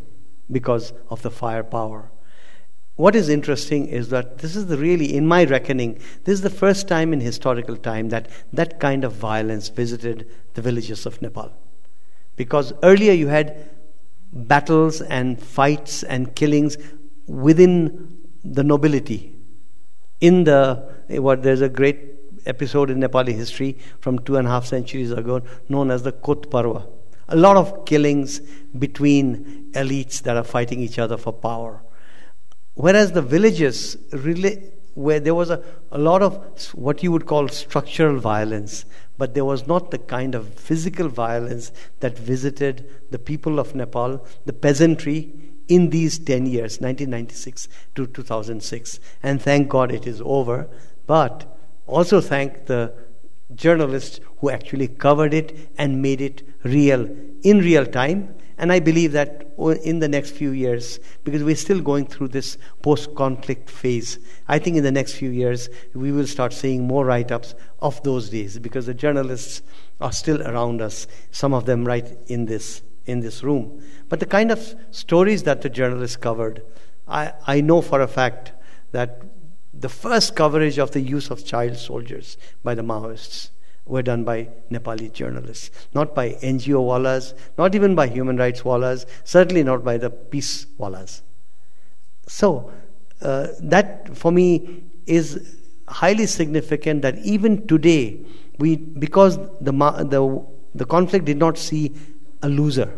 because of the firepower. What is interesting is that this is the really, in my reckoning, this is the first time in historical time that that kind of violence visited the villages of Nepal. Because earlier you had battles and fights and killings within the nobility. In the, what, there's a great episode in Nepali history from two and a half centuries ago known as the Kot Parva. A lot of killings between elites that are fighting each other for power. Whereas the villages, really, where there was a, a lot of what you would call structural violence, but there was not the kind of physical violence that visited the people of Nepal, the peasantry, in these ten years, nineteen ninety-six to two thousand six. And thank God it is over, but also thank the journalists who actually covered it and made it real in real time. And I believe that in the next few years, because we're still going through this post-conflict phase, I think in the next few years we will start seeing more write-ups of those days, because the journalists are still around us, some of them right in this in this room. But the kind of stories that the journalists covered, I, I know for a fact that the first coverage of the use of child soldiers by the Maoists were done by Nepali journalists, not by N G O wallas, not even by human rights wallas, certainly not by the peace wallas. So uh, that for me is highly significant, that even today, we, because the, the, the conflict did not see a loser,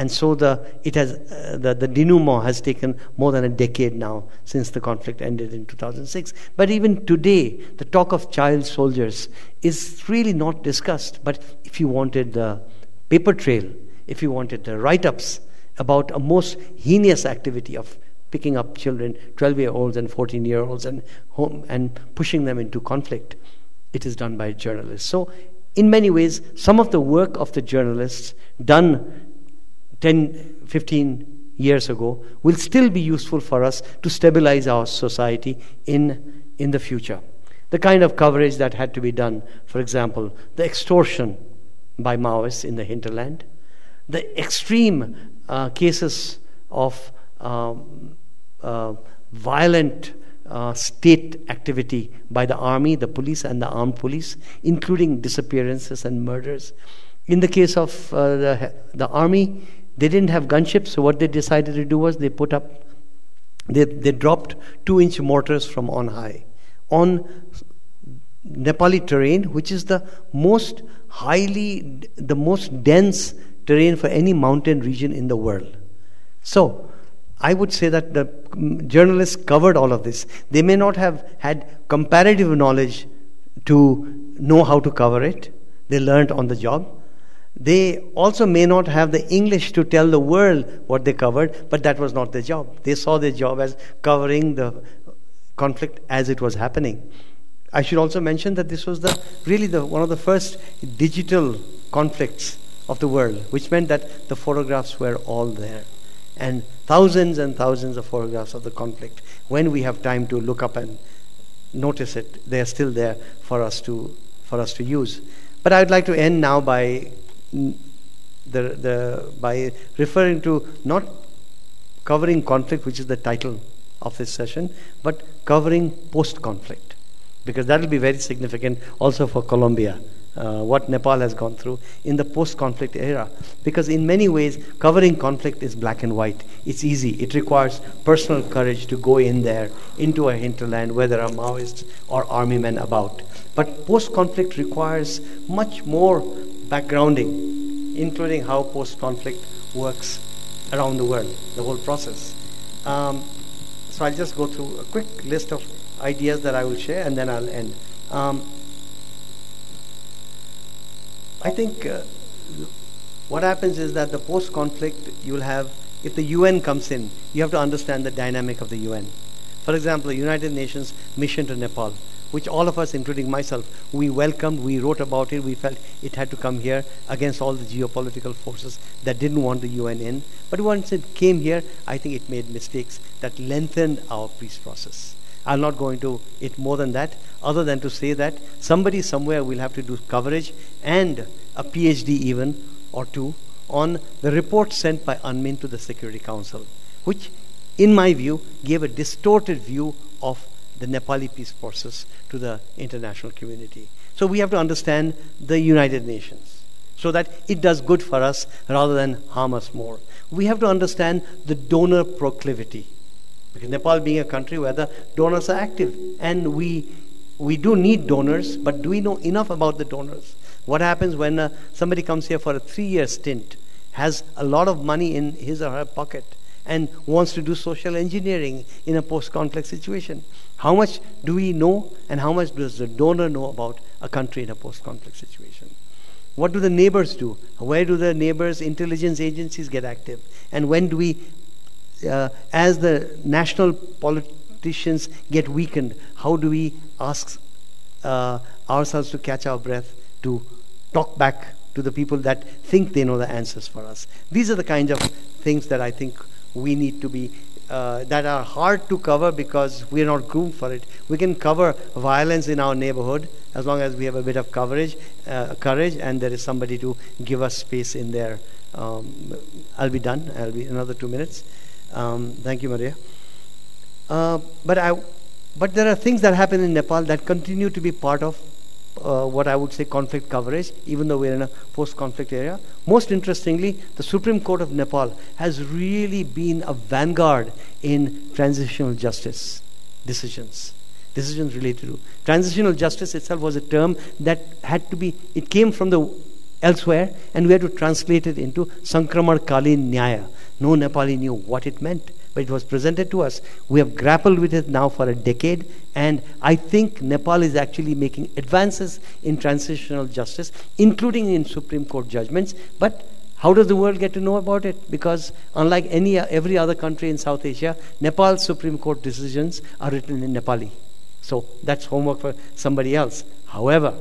and so the it has uh, the, the denouement has taken more than a decade now since the conflict ended in two thousand six. But even today, the talk of child soldiers is really not discussed. But if you wanted the paper trail, if you wanted the write-ups about a most heinous activity of picking up children, twelve-year-olds and fourteen-year-olds, and home and pushing them into conflict, it is done by journalists. So, in many ways, some of the work of the journalists done ten, fifteen years ago will still be useful for us to stabilize our society in in the future. The kind of coverage that had to be done, for example, the extortion by Maoists in the hinterland, the extreme uh, cases of um, uh, violent uh, state activity by the army, the police, and the armed police, including disappearances and murders. In the case of uh, the, the army, they didn't have gunships, so what they decided to do was they put up, they, they dropped two-inch mortars from on high on Nepali terrain, which is the most highly, the most dense terrain for any mountain region in the world. So, I would say that the journalists covered all of this. They may not have had comparative knowledge to know how to cover it. They learned on the job. They also may not have the English to tell the world what they covered, but that was not their job. They saw their job as covering the conflict as it was happening. I should also mention that this was the really the one of the first digital conflicts of the world, which meant that the photographs were all there, and thousands and thousands of photographs of the conflict. When we have time to look up and notice it, they are still there for us to for us to use. But I would like to end now by the the by referring to not covering conflict, which is the title of this session, but covering post-conflict, because that will be very significant also for Colombia, uh, what Nepal has gone through in the post-conflict era. Because in many ways, covering conflict is black and white. It's easy. It requires personal courage to go in there, into a hinterland where there are Maoists or army men about. But post-conflict requires much more backgrounding, including how post-conflict works around the world, the whole process. Um, so I'll just go through a quick list of ideas that I will share, and then I'll end. Um, I think uh, what happens is that the post-conflict you'll have, if the U N comes in, you have to understand the dynamic of the U N. For example, the United Nations mission to Nepal, which all of us, including myself, we welcomed, we wrote about it, we felt it had to come here against all the geopolitical forces that didn't want the U N in. But once it came here, I think it made mistakes that lengthened our peace process. I'm not going to it more than that, other than to say that somebody somewhere will have to do coverage and a PhD even or two on the report sent by UNMIN to the Security Council, which in my view gave a distorted view of the Nepali peace process to the international community. So we have to understand the United Nations so that it does good for us rather than harm us more. We have to understand the donor proclivity, because Nepal being a country where the donors are active, and we we do need donors, but do we know enough about the donors? What happens when uh, somebody comes here for a three-year stint, has a lot of money in his or her pocket, and wants to do social engineering in a post-conflict situation? How much do we know, and how much does the donor know about a country in a post-conflict situation? What do the neighbors do? Where do the neighbors' intelligence agencies get active? And when do we Uh, as the national politicians get weakened, how do we ask uh, ourselves to catch our breath, to talk back to the people that think they know the answers for us? These are the kinds of things that I think we need to be, uh, that are hard to cover because we're not groomed for it. We can cover violence in our neighborhood as long as we have a bit of coverage, uh, courage, and there is somebody to give us space in there. Um, I'll be done. I'll be another two minutes. Um, thank you, Maria. Uh, but I, but there are things that happen in Nepal that continue to be part of uh, what I would say conflict coverage, even though we're in a post-conflict area. Most interestingly, the Supreme Court of Nepal has really been a vanguard in transitional justice decisions. Decisions related to transitional justice itself was a term that had to be, it came from the elsewhere, and we had to translate it into Sankramar Kalin Nyaya. No Nepali knew what it meant, but it was presented to us. We have grappled with it now for a decade, and I think Nepal is actually making advances in transitional justice, including in Supreme Court judgments. But how does the world get to know about it? Because unlike any every other country in South Asia, Nepal's Supreme Court decisions are written in Nepali. So that's homework for somebody else. However,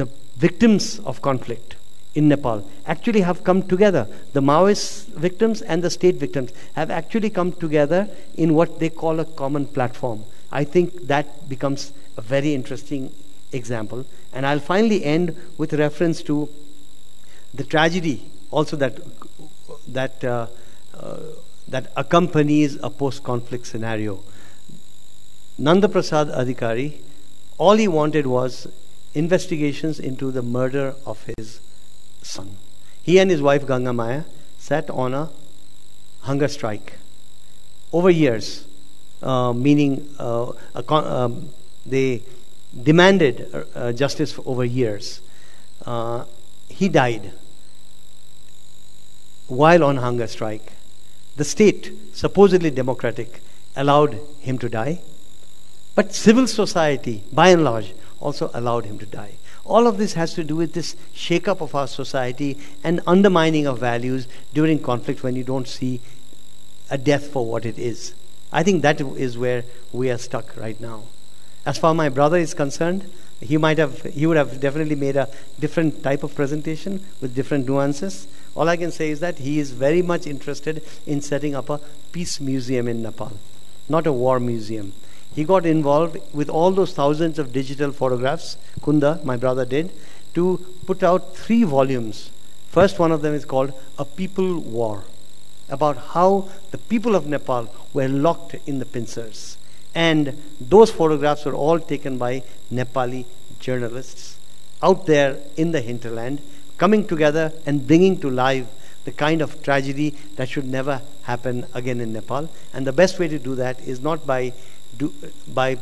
the victims of conflict in Nepal actually have come together. The Maoist victims and the state victims have actually come together in what they call a common platform. I think that becomes a very interesting example. And I'll finally end with reference to the tragedy also that that uh, uh, that accompanies a post-conflict scenario. Nanda Prasad Adhikari, all he wanted was investigations into the murder of his son. He and his wife Ganga Maya sat on a hunger strike over years, uh, meaning uh, a con um, they demanded uh, uh, justice for over years. Uh, he died while on hunger strike. The state, supposedly democratic, allowed him to die, but civil society, by and large, also allowed him to die. All of this has to do with this shake-up of our society and undermining of values during conflict when you don't see a death for what it is. I think that is where we are stuck right now. As far as my brother is concerned, he might have, he would have definitely made a different type of presentation with different nuances. All I can say is that he is very much interested in setting up a peace museum in Nepal, not a war museum. He got involved with all those thousands of digital photographs, Kunda, my brother, did, to put out three volumes. First one of them is called A People War, about how the people of Nepal were locked in the pincers. And those photographs were all taken by Nepali journalists out there in the hinterland, coming together and bringing to life the kind of tragedy that should never happen again in Nepal. And the best way to do that is not by Do, by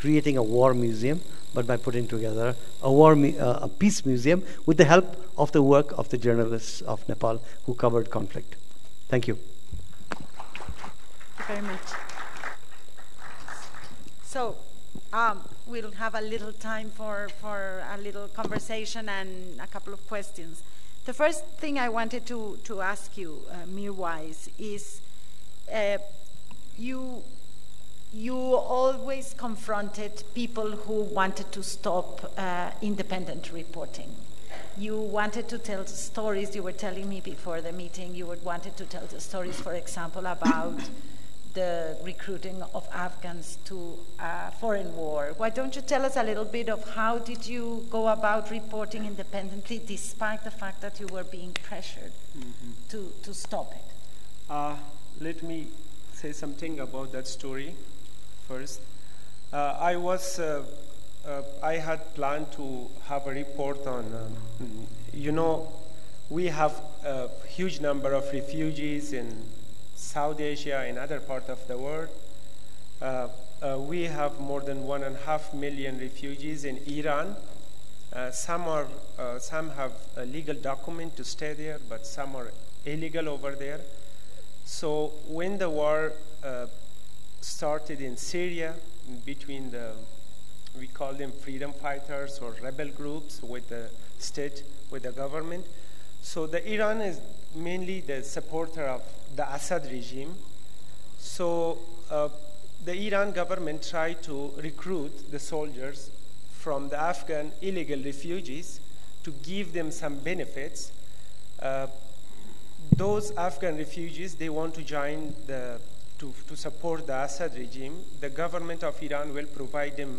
creating a war museum, but by putting together a war mu- uh, a peace museum with the help of the work of the journalists of Nepal who covered conflict. Thank you. Thank you very much. So um, we'll have a little time for, for a little conversation and a couple of questions. The first thing I wanted to, to ask you, uh, Mirwais, is uh, you... You always confronted people who wanted to stop uh, independent reporting. You wanted to tell stories. You were telling me before the meeting, you would wanted to tell the stories, for example, about the recruiting of Afghans to uh, foreign war. Why don't you tell us a little bit of how did you go about reporting independently despite the fact that you were being pressured mm-hmm. to, to stop it? Uh, let me say something about that story. First, uh, I was, uh, uh, I had planned to have a report on, um, you know, we have a huge number of refugees in South Asia and other parts of the world. Uh, uh, we have more than one and a half million refugees in Iran. Uh, some are, uh, some have a legal document to stay there, but some are illegal over there. So when the war uh, started in Syria between the, we call them freedom fighters or rebel groups with the state, with the government. So the Iran is mainly the supporter of the Assad regime. So uh, the Iran government tried to recruit the soldiers from the Afghan illegal refugees to give them some benefits. Uh, those Afghan refugees, they want to join the To, to support the Assad regime. The government of Iran will provide them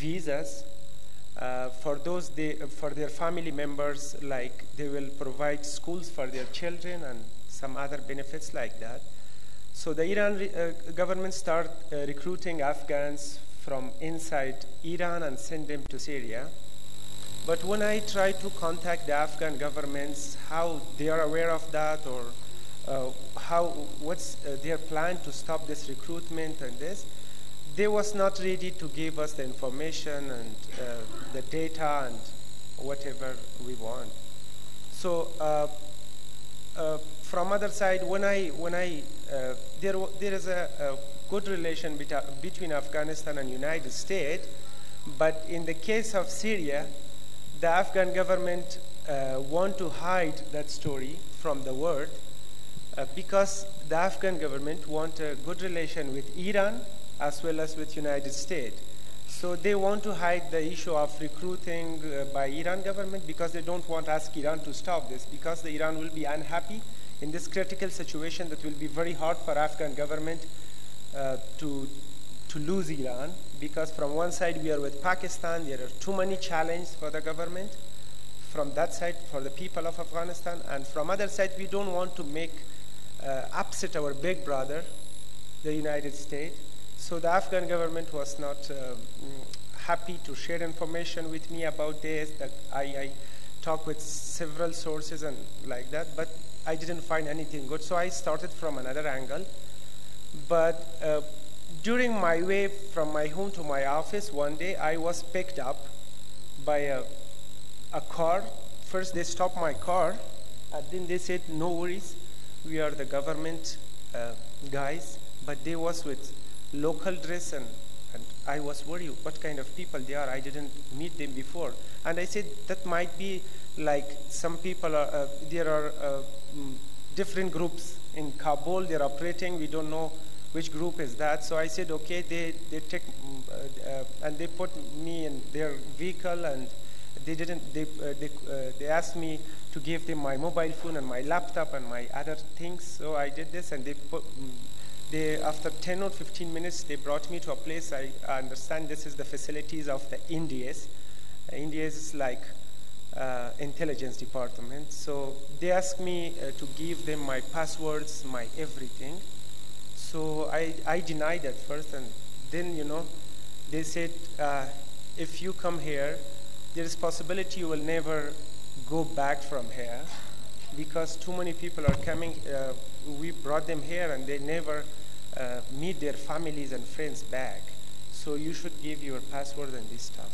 visas uh, for those they, for their family members, like they will provide schools for their children and some other benefits like that. So the Iran re- uh, government start uh, recruiting Afghans from inside Iran and send them to Syria. But when I try to contact the Afghan governments, how they are aware of that or Uh, how what's uh, their plan to stop this recruitment and this, they was not ready to give us the information and uh, the data and whatever we want. So uh, uh, from other side, when I when I uh, there w- there is a, a good relation be- between Afghanistan and United States, but in the case of Syria, the Afghan government uh, want to hide that story from the world. Uh, because the Afghan government want a good relation with Iran as well as with United States. So they want to hide the issue of recruiting uh, by Iran government because they don't want to ask Iran to stop this, because the Iran will be unhappy in this critical situation that will be very hard for Afghan government uh, to, to lose Iran, because from one side we are with Pakistan, there are too many challenges for the government from that side for the people of Afghanistan, and from other side we don't want to make Uh, upset our big brother, the United States. So the Afghan government was not uh, happy to share information with me about this. That I, I talked with several sources and like that, but I didn't find anything good. So I started from another angle. But uh, during my way from my home to my office, one day I was picked up by a, a car. First they stopped my car, and then they said, "No worries. We are the government uh, guys," but they was with local dress and And I was worried what kind of people they are. I didn't meet them before. And I said, that might be like some people, are, uh, there are uh, different groups in Kabul, they're operating, we don't know which group is that. So I said, okay, they, they take, uh, uh, and they put me in their vehicle, and they didn't, they, uh, they, uh, they asked me to give them my mobile phone and my laptop and my other things. So I did this, and they put, they, after ten or fifteen minutes, they brought me to a place. I, I understand this is the facilities of the N D S. Uh, N D S is like uh, intelligence department. So they asked me uh, to give them my passwords, my everything. So I, I denied at first, and then, you know, they said, uh, if you come here, there is possibility you will never go back from here, because too many people are coming. Uh, we brought them here, and they never uh, meet their families and friends back. So you should give your password and this stuff.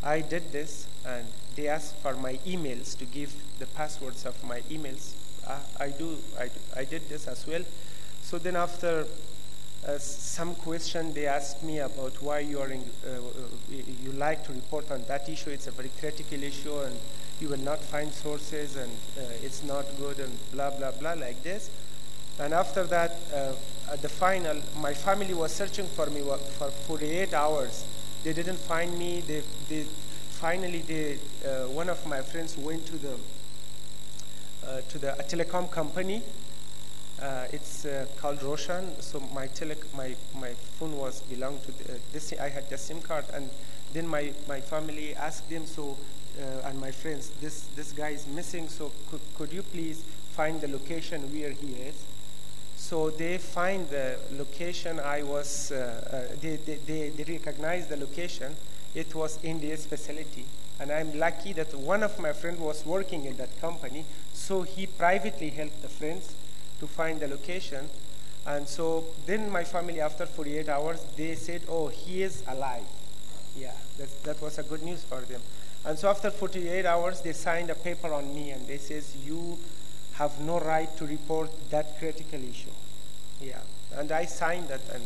I did this, and they asked for my emails, to give the passwords of my emails. Uh, I do, I do, I did this as well. So then after uh, some question, they asked me about why you are in, uh, you like to report on that issue. It's a very critical issue, and you will not find sources, and uh, it's not good, and blah, blah, blah, like this. And after that, uh, at the final, my family was searching for me for forty-eight hours. They didn't find me. They, they finally, they, uh, one of my friends went to the, uh, to the telecom company. Uh, it's uh, called Roshan. So my, tele my, my phone was belonged to the, uh, this, I had the SIM card. And then my, my family asked them, so, Uh, and my friends, this, this guy is missing, so could, could you please find the location where he is? So they find the location. I was, uh, uh, they, they, they, they recognized the location. It was N D S facility. And I'm lucky that one of my friends was working in that company, so he privately helped the friends to find the location. And so then my family, after forty-eight hours, they said, oh, he is alive. Yeah, that's, that was a good news for them. And so after forty-eight hours, they signed a paper on me, and they says, you have no right to report that critical issue. Yeah, and I signed that, and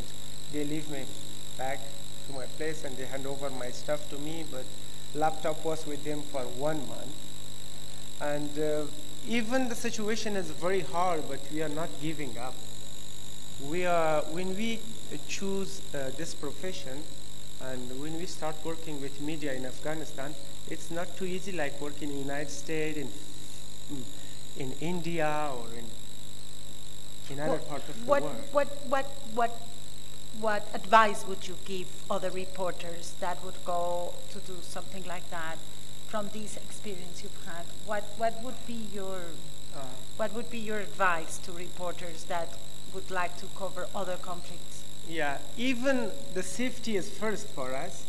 they leave me back to my place, and they hand over my stuff to me, but laptop was with them for one month. And uh, even the situation is very hard, but we are not giving up. We are, when we choose uh, this profession, and when we start working with media in Afghanistan, it's not too easy like working in the United States, in, in India, or in, in other what, parts of the what, world. What, what, what, what advice would you give other reporters that would go to do something like that from this experience you've had? What, what, would be your, uh, what would be your advice to reporters that would like to cover other conflicts? Yeah, even the safety is first for us,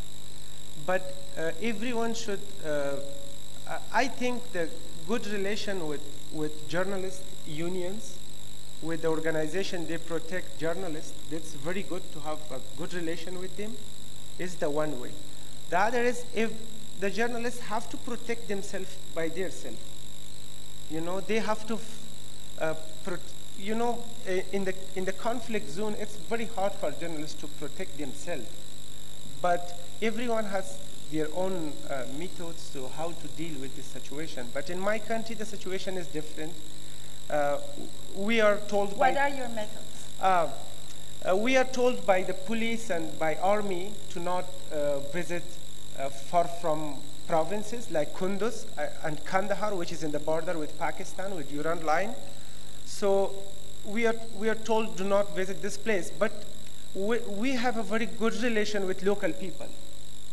but uh, everyone should, uh, I think the good relation with, with journalist unions, with the organization they protect journalists, that's very good to have a good relation with them, is the one way. The other is if the journalists have to protect themselves by themselves. You know, they have to uh, protect. You know, in the, in the conflict zone, it's very hard for journalists to protect themselves. But everyone has their own uh, methods to how to deal with this situation. But in my country, the situation is different. Uh, we are told by... What are your methods? Uh, uh, we are told by the police and by army to not uh, visit uh, far from provinces like Kunduz and Kandahar, which is in the border with Pakistan, with Iran line. So we are, we are told do not visit this place, but we, we have a very good relation with local people.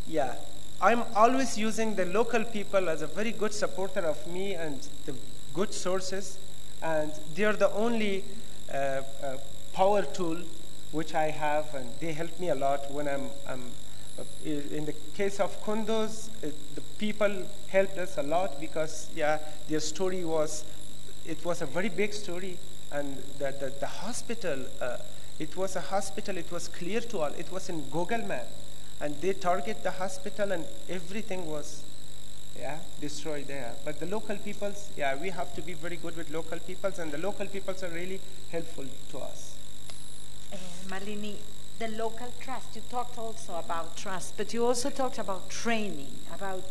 Yeah, I'm always using the local people as a very good supporter of me and the good sources, and they are the only uh, uh, power tool which I have, and they help me a lot when I'm, I'm uh, in the case of Kunduz, uh, the people helped us a lot because, yeah, their story was, it was a very big story, and the, the, the hospital, uh, it was a hospital, it was clear to all, it was in Google Map, and they target the hospital, and everything was, yeah, destroyed there. But the local peoples, yeah, we have to be very good with local peoples, and the local peoples are really helpful to us. Uh, Malini, the local trust. You talked also about trust, but you also talked about training, about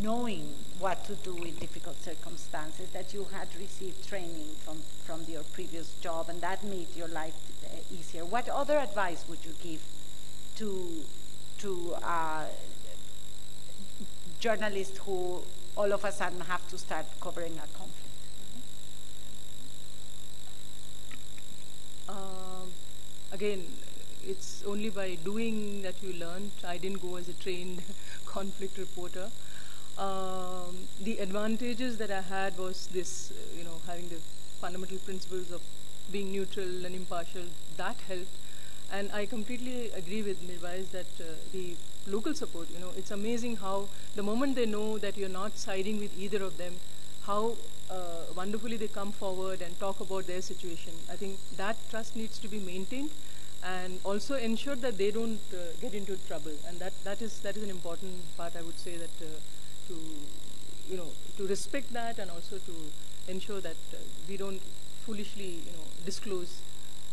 knowing what to do in difficult circumstances, that you had received training from, from your previous job, and that made your life easier. What other advice would you give to, to uh, journalists who all of a sudden have to start covering a conflict? Uh, again, it's only by doing that you learn. I didn't go as a trained conflict reporter. Um, the advantages that I had was this, uh, you know, having the fundamental principles of being neutral and impartial. That helped. And I completely agree with Mirwais that uh, the local support, you know, it's amazing how the moment they know that you're not siding with either of them, how uh, wonderfully they come forward and talk about their situation. I think that trust needs to be maintained, and also ensure that they don't uh, get into trouble. And that, that is that is an important part, I would say, that uh, to, you know, to respect that, and also to ensure that uh, we don't foolishly, you know, disclose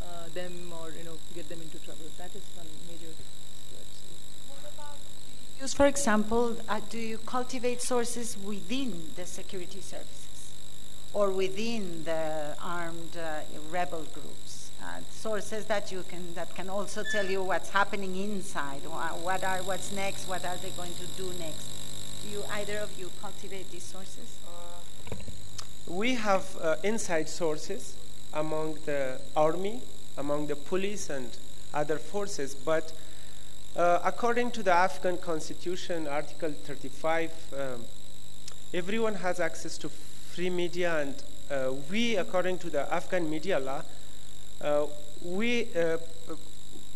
uh, them or, you know, get them into trouble. That is one major difference. What about, do you use, for example, uh, do you cultivate sources within the security services or within the armed uh, rebel groups? Uh, sources that you can that can also tell you what's happening inside, what are what's next, what are they going to do next? Do you, either of you, cultivate these sources? Uh, we have uh, inside sources among the army, among the police, and other forces. But uh, according to the Afghan Constitution, Article thirty-five, um, everyone has access to free media, and uh, we, according to the Afghan media law. Uh, we, uh,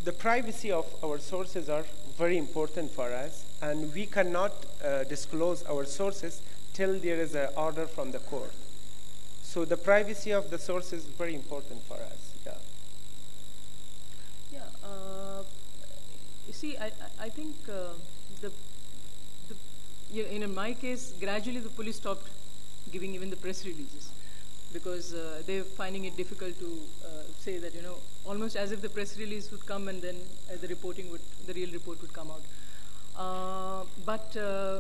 the privacy of our sources are very important for us, and we cannot uh, disclose our sources till there is an order from the court. So the privacy of the sources is very important for us. Yeah. Yeah. Uh, you see, I, I think uh, the, the you know, in my case, gradually the police stopped giving even the press releases, because uh, they're finding it difficult to uh, say that, you know, almost as if the press release would come and then uh, the reporting would, the real report would come out. Uh, but uh,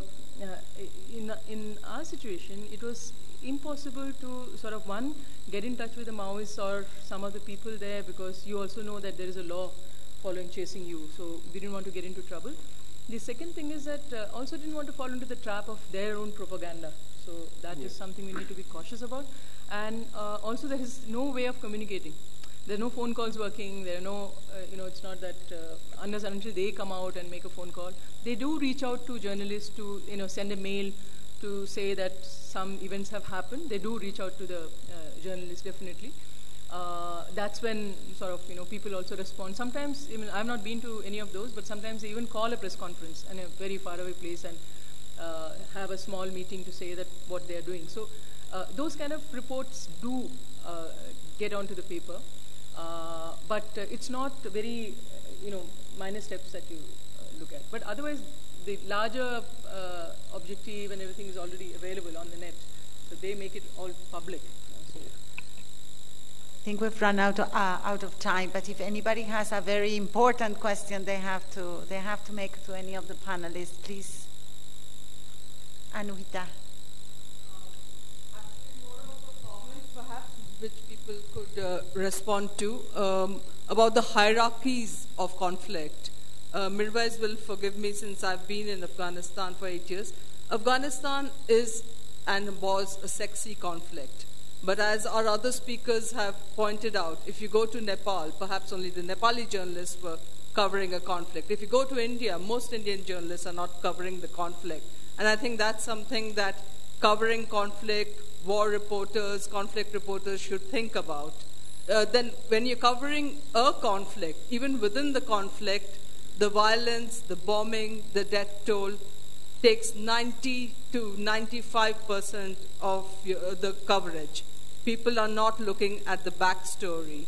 in, in our situation, it was impossible to sort of, one, get in touch with the Maoists or some of the people there, because you also know that there is a law following, chasing you, so we didn't want to get into trouble. The second thing is that uh, also didn't want to fall into the trap of their own propaganda. So that yeah. is something we need to be cautious about. And uh, also there is no way of communicating. There are no phone calls working. There are no, uh, you know, it's not that uh, unless and until they come out and make a phone call. They do reach out to journalists to, you know, send a mail to say that some events have happened. They do reach out to the uh, journalists, definitely. Uh, that's when sort of, you know, people also respond. Sometimes, I mean, I've not been to any of those, but sometimes they even call a press conference in a very faraway place and uh, have a small meeting to say that what they're doing. So. Uh, those kind of reports do uh, get onto the paper, uh, but uh, it's not very, uh, you know, minor steps that you uh, look at. But otherwise, the larger uh, objective and everything is already available on the net, so they make it all public. So I think we've run out of, uh, out of time. But if anybody has a very important question, they have to they have to make to any of the panelists, please. Anahita. Could uh, respond to um, about the hierarchies of conflict. Uh, Mirwais will forgive me, since I've been in Afghanistan for eight years. Afghanistan is and was a sexy conflict. But as our other speakers have pointed out, if you go to Nepal, perhaps only the Nepali journalists were covering a conflict. If you go to India, most Indian journalists are not covering the conflict. And I think that's something that covering conflict, war reporters, conflict reporters should think about. Uh, then when you're covering a conflict, even within the conflict, the violence, the bombing, the death toll takes ninety to ninety-five percent of your, the coverage. People are not looking at the backstory.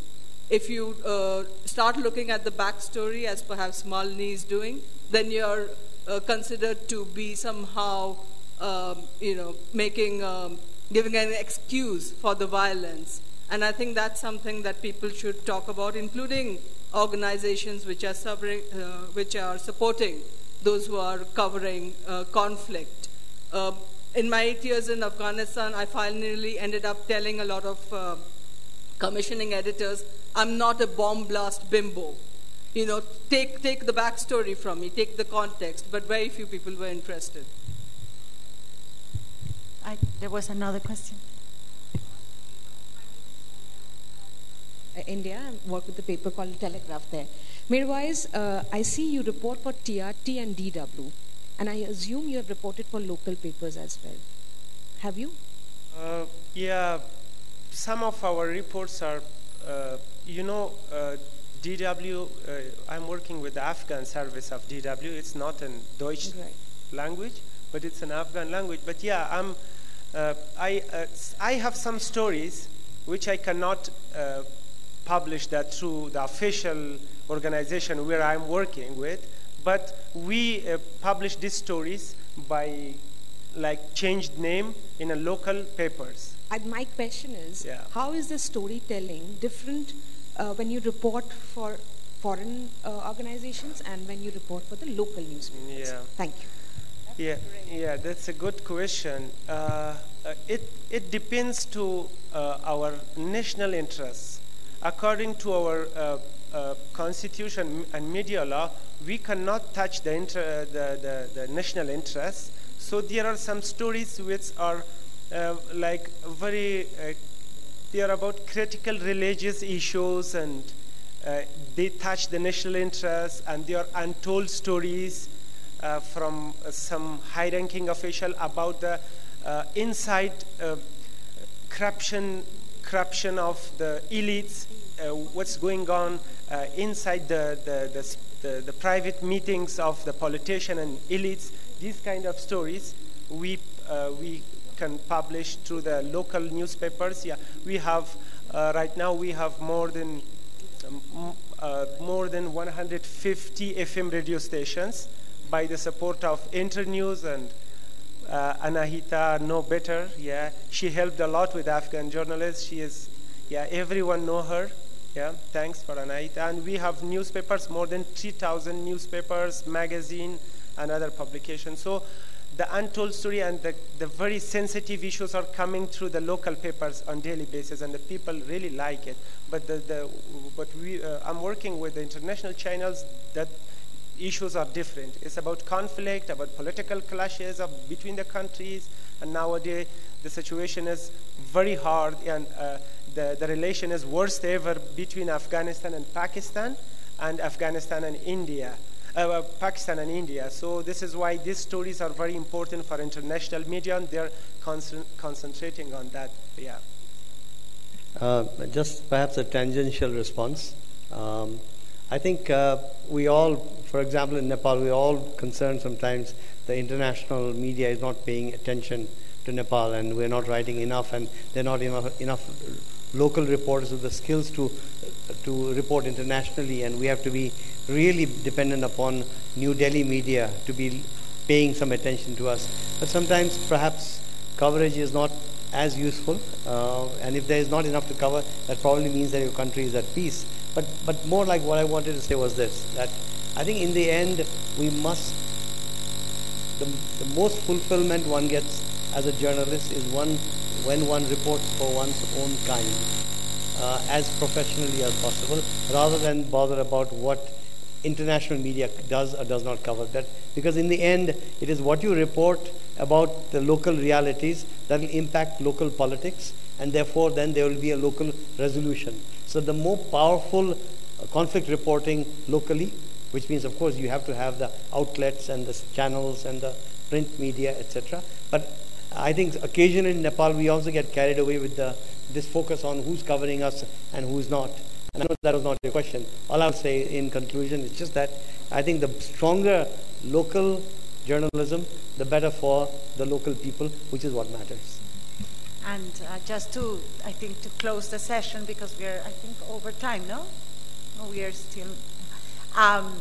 If you uh, start looking at the backstory, as perhaps Malini is doing, then you're uh, considered to be somehow, um, you know, making... Um, giving an excuse for the violence. And I think that's something that people should talk about, including organizations which are, suffering, uh, which are supporting those who are covering uh, conflict. Uh, in my eight years in Afghanistan, I finally ended up telling a lot of uh, commissioning editors, I'm not a bomb blast bimbo. You know, take, take the backstory from me, take the context, but very few people were interested. I, there was another question. India, I work with the paper called The Telegraph there. Mirwais, uh, I see you report for T R T and D W, and I assume you have reported for local papers as well. Have you? Uh, yeah, some of our reports are, uh, you know, uh, D W, uh, I'm working with the Afghan service of D W. It's not in Deutsch right. language, but it's an Afghan language. But yeah, I'm, uh, I, uh, I have some stories which I cannot uh, publish that through the official organization where I'm working with, but we uh, publish these stories by like changed name in a local papers. And my question is, yeah. how is the storytelling different uh, when you report for foreign uh, organizations and when you report for the local newspapers? Yeah. Thank you. That's yeah, great. yeah, that's a good question. Uh, uh, it, it depends to uh, our national interests. According to our uh, uh, constitution and media law, we cannot touch the, inter the, the, the national interests. So there are some stories which are uh, like very, uh, they are about critical religious issues, and uh, they touch the national interests, and they are untold stories uh, from uh, some high-ranking official about the uh, inside uh, corruption corruption of the elites, uh, what's going on uh, inside the the, the, the the private meetings of the politician and elites. These kind of stories we uh, we can publish through the local newspapers. Yeah, we have uh, right now we have more than um, uh, more than one hundred fifty F M radio stations by the support of Internews and. Uh, Anahita, know better, yeah. She helped a lot with Afghan journalists. She is, yeah, everyone know her. Yeah, thanks for Anahita. And we have newspapers, more than three thousand newspapers, magazine, and other publications. So the untold story and the, the very sensitive issues are coming through the local papers on daily basis, and the people really like it. But, the, the, but we, uh, I'm working with the international channels that issues are different. It's about conflict, about political clashes of, between the countries, and nowadays the situation is very hard, and uh, the, the relation is worst ever between Afghanistan and Pakistan, and Afghanistan and India, uh, Pakistan and India. So this is why these stories are very important for international media, and they're concent concentrating on that, yeah. Uh, just perhaps a tangential response. Um, I think uh, we all, for example, in Nepal, we're all concerned sometimes the international media is not paying attention to Nepal, and we're not writing enough, and there are not enough, enough local reporters with the skills to, to report internationally, and we have to be really dependent upon New Delhi media to be paying some attention to us. But sometimes perhaps coverage is not as useful, uh, and if there is not enough to cover, that probably means that your country is at peace. But, but more like what I wanted to say was this, that I think in the end, we must, the, the most fulfillment one gets as a journalist is one when one reports for one's own kind, uh, as professionally as possible, rather than bother about what international media does or does not cover that. Because in the end, it is what you report about the local realities that will impact local politics, and therefore then there will be a local resolution. So the more powerful uh, conflict reporting locally, which means of course you have to have the outlets and the channels and the print media, et cetera. But I think occasionally in Nepal we also get carried away with the, this focus on who's covering us and who's not. And I know that was not your question. All I'll say in conclusion is just that I think the stronger local journalism, the better for the local people, which is what matters. And uh, just to, I think, to close the session, because we're, I think, over time, no? No, we are still. Um,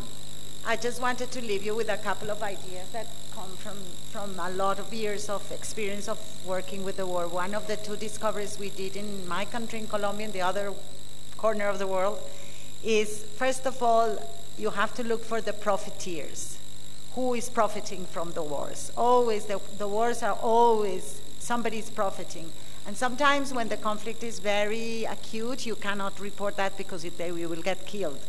I just wanted to leave you with a couple of ideas that come from, from a lot of years of experience of working with the war. One of the two discoveries we did in my country, in Colombia, in the other corner of the world, is, first of all, you have to look for the profiteers. Who is profiting from the wars? Always, the, the wars are always, somebody's profiting. And sometimes when the conflict is very acute, you cannot report that because it, they, you will get killed.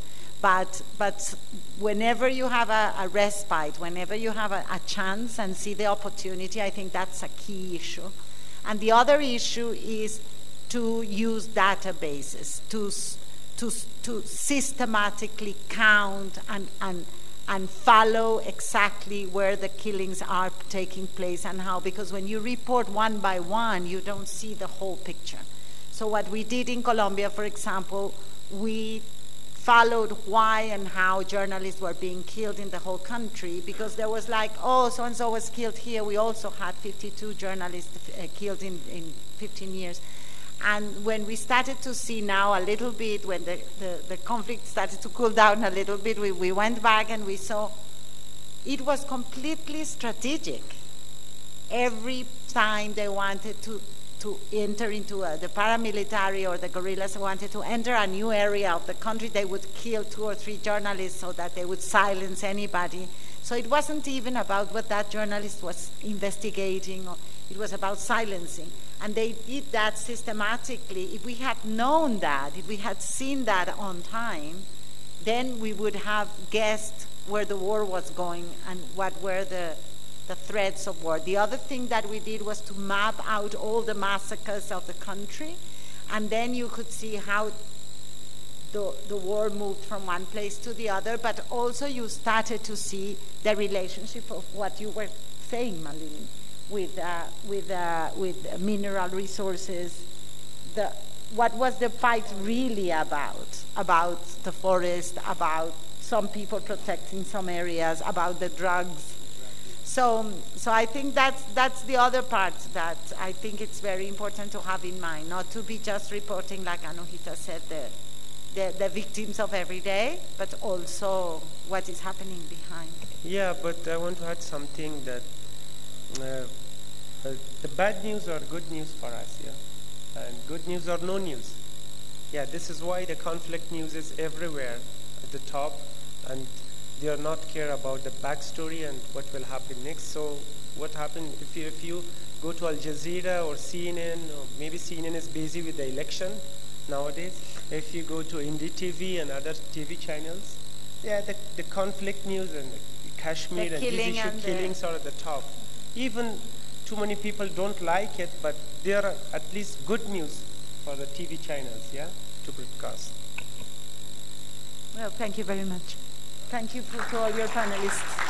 But, but whenever you have a, a respite, whenever you have a, a chance and see the opportunity, I think that's a key issue. And the other issue is to use databases, to, to, to systematically count and, and, and follow exactly where the killings are taking place and how, because when you report one by one, you don't see the whole picture. So what we did in Colombia, for example, we followed why and how journalists were being killed in the whole country, because there was like, oh, so-and-so was killed here. We also had fifty-two journalists uh, killed in, in fifteen years. And when we started to see now a little bit, when the, the, the conflict started to cool down a little bit, we, we went back and we saw it was completely strategic. Every time they wanted to to enter into a, the paramilitary or the guerrillas wanted to enter a new area of the country, they would kill two or three journalists so that they would silence anybody. So it wasn't even about what that journalist was investigating, or it was about silencing. And they did that systematically. If we had known that, if we had seen that on time, then we would have guessed where the war was going and what were the the threats of war. The other thing that we did was to map out all the massacres of the country, and then you could see how the, the war moved from one place to the other, but also you started to see the relationship of what you were saying, Malini, with, uh, with, uh, with mineral resources. The, what was the fight really about? About the forest, about some people protecting some areas, about the drugs. So, so I think that's, that's the other part that I think it's very important to have in mind, not to be just reporting, like Anahita said, the, the, the victims of every day, but also what is happening behind. Yeah, but I want to add something that uh, uh, the bad news are good news for us, yeah? And good news are no news. Yeah, this is why the conflict news is everywhere at the top, and they are not care about the backstory and what will happen next. So what happened, if you, if you go to Al Jazeera or C N N, or maybe C N N is busy with the election nowadays. If you go to N D T V and other T V channels, yeah, the, the conflict news and the Kashmir the and these issue and killings are at the top. Even too many people don't like it, but they are at least good news for the T V channels, yeah, to broadcast. Well, thank you very much. Thank you for, to all your panelists.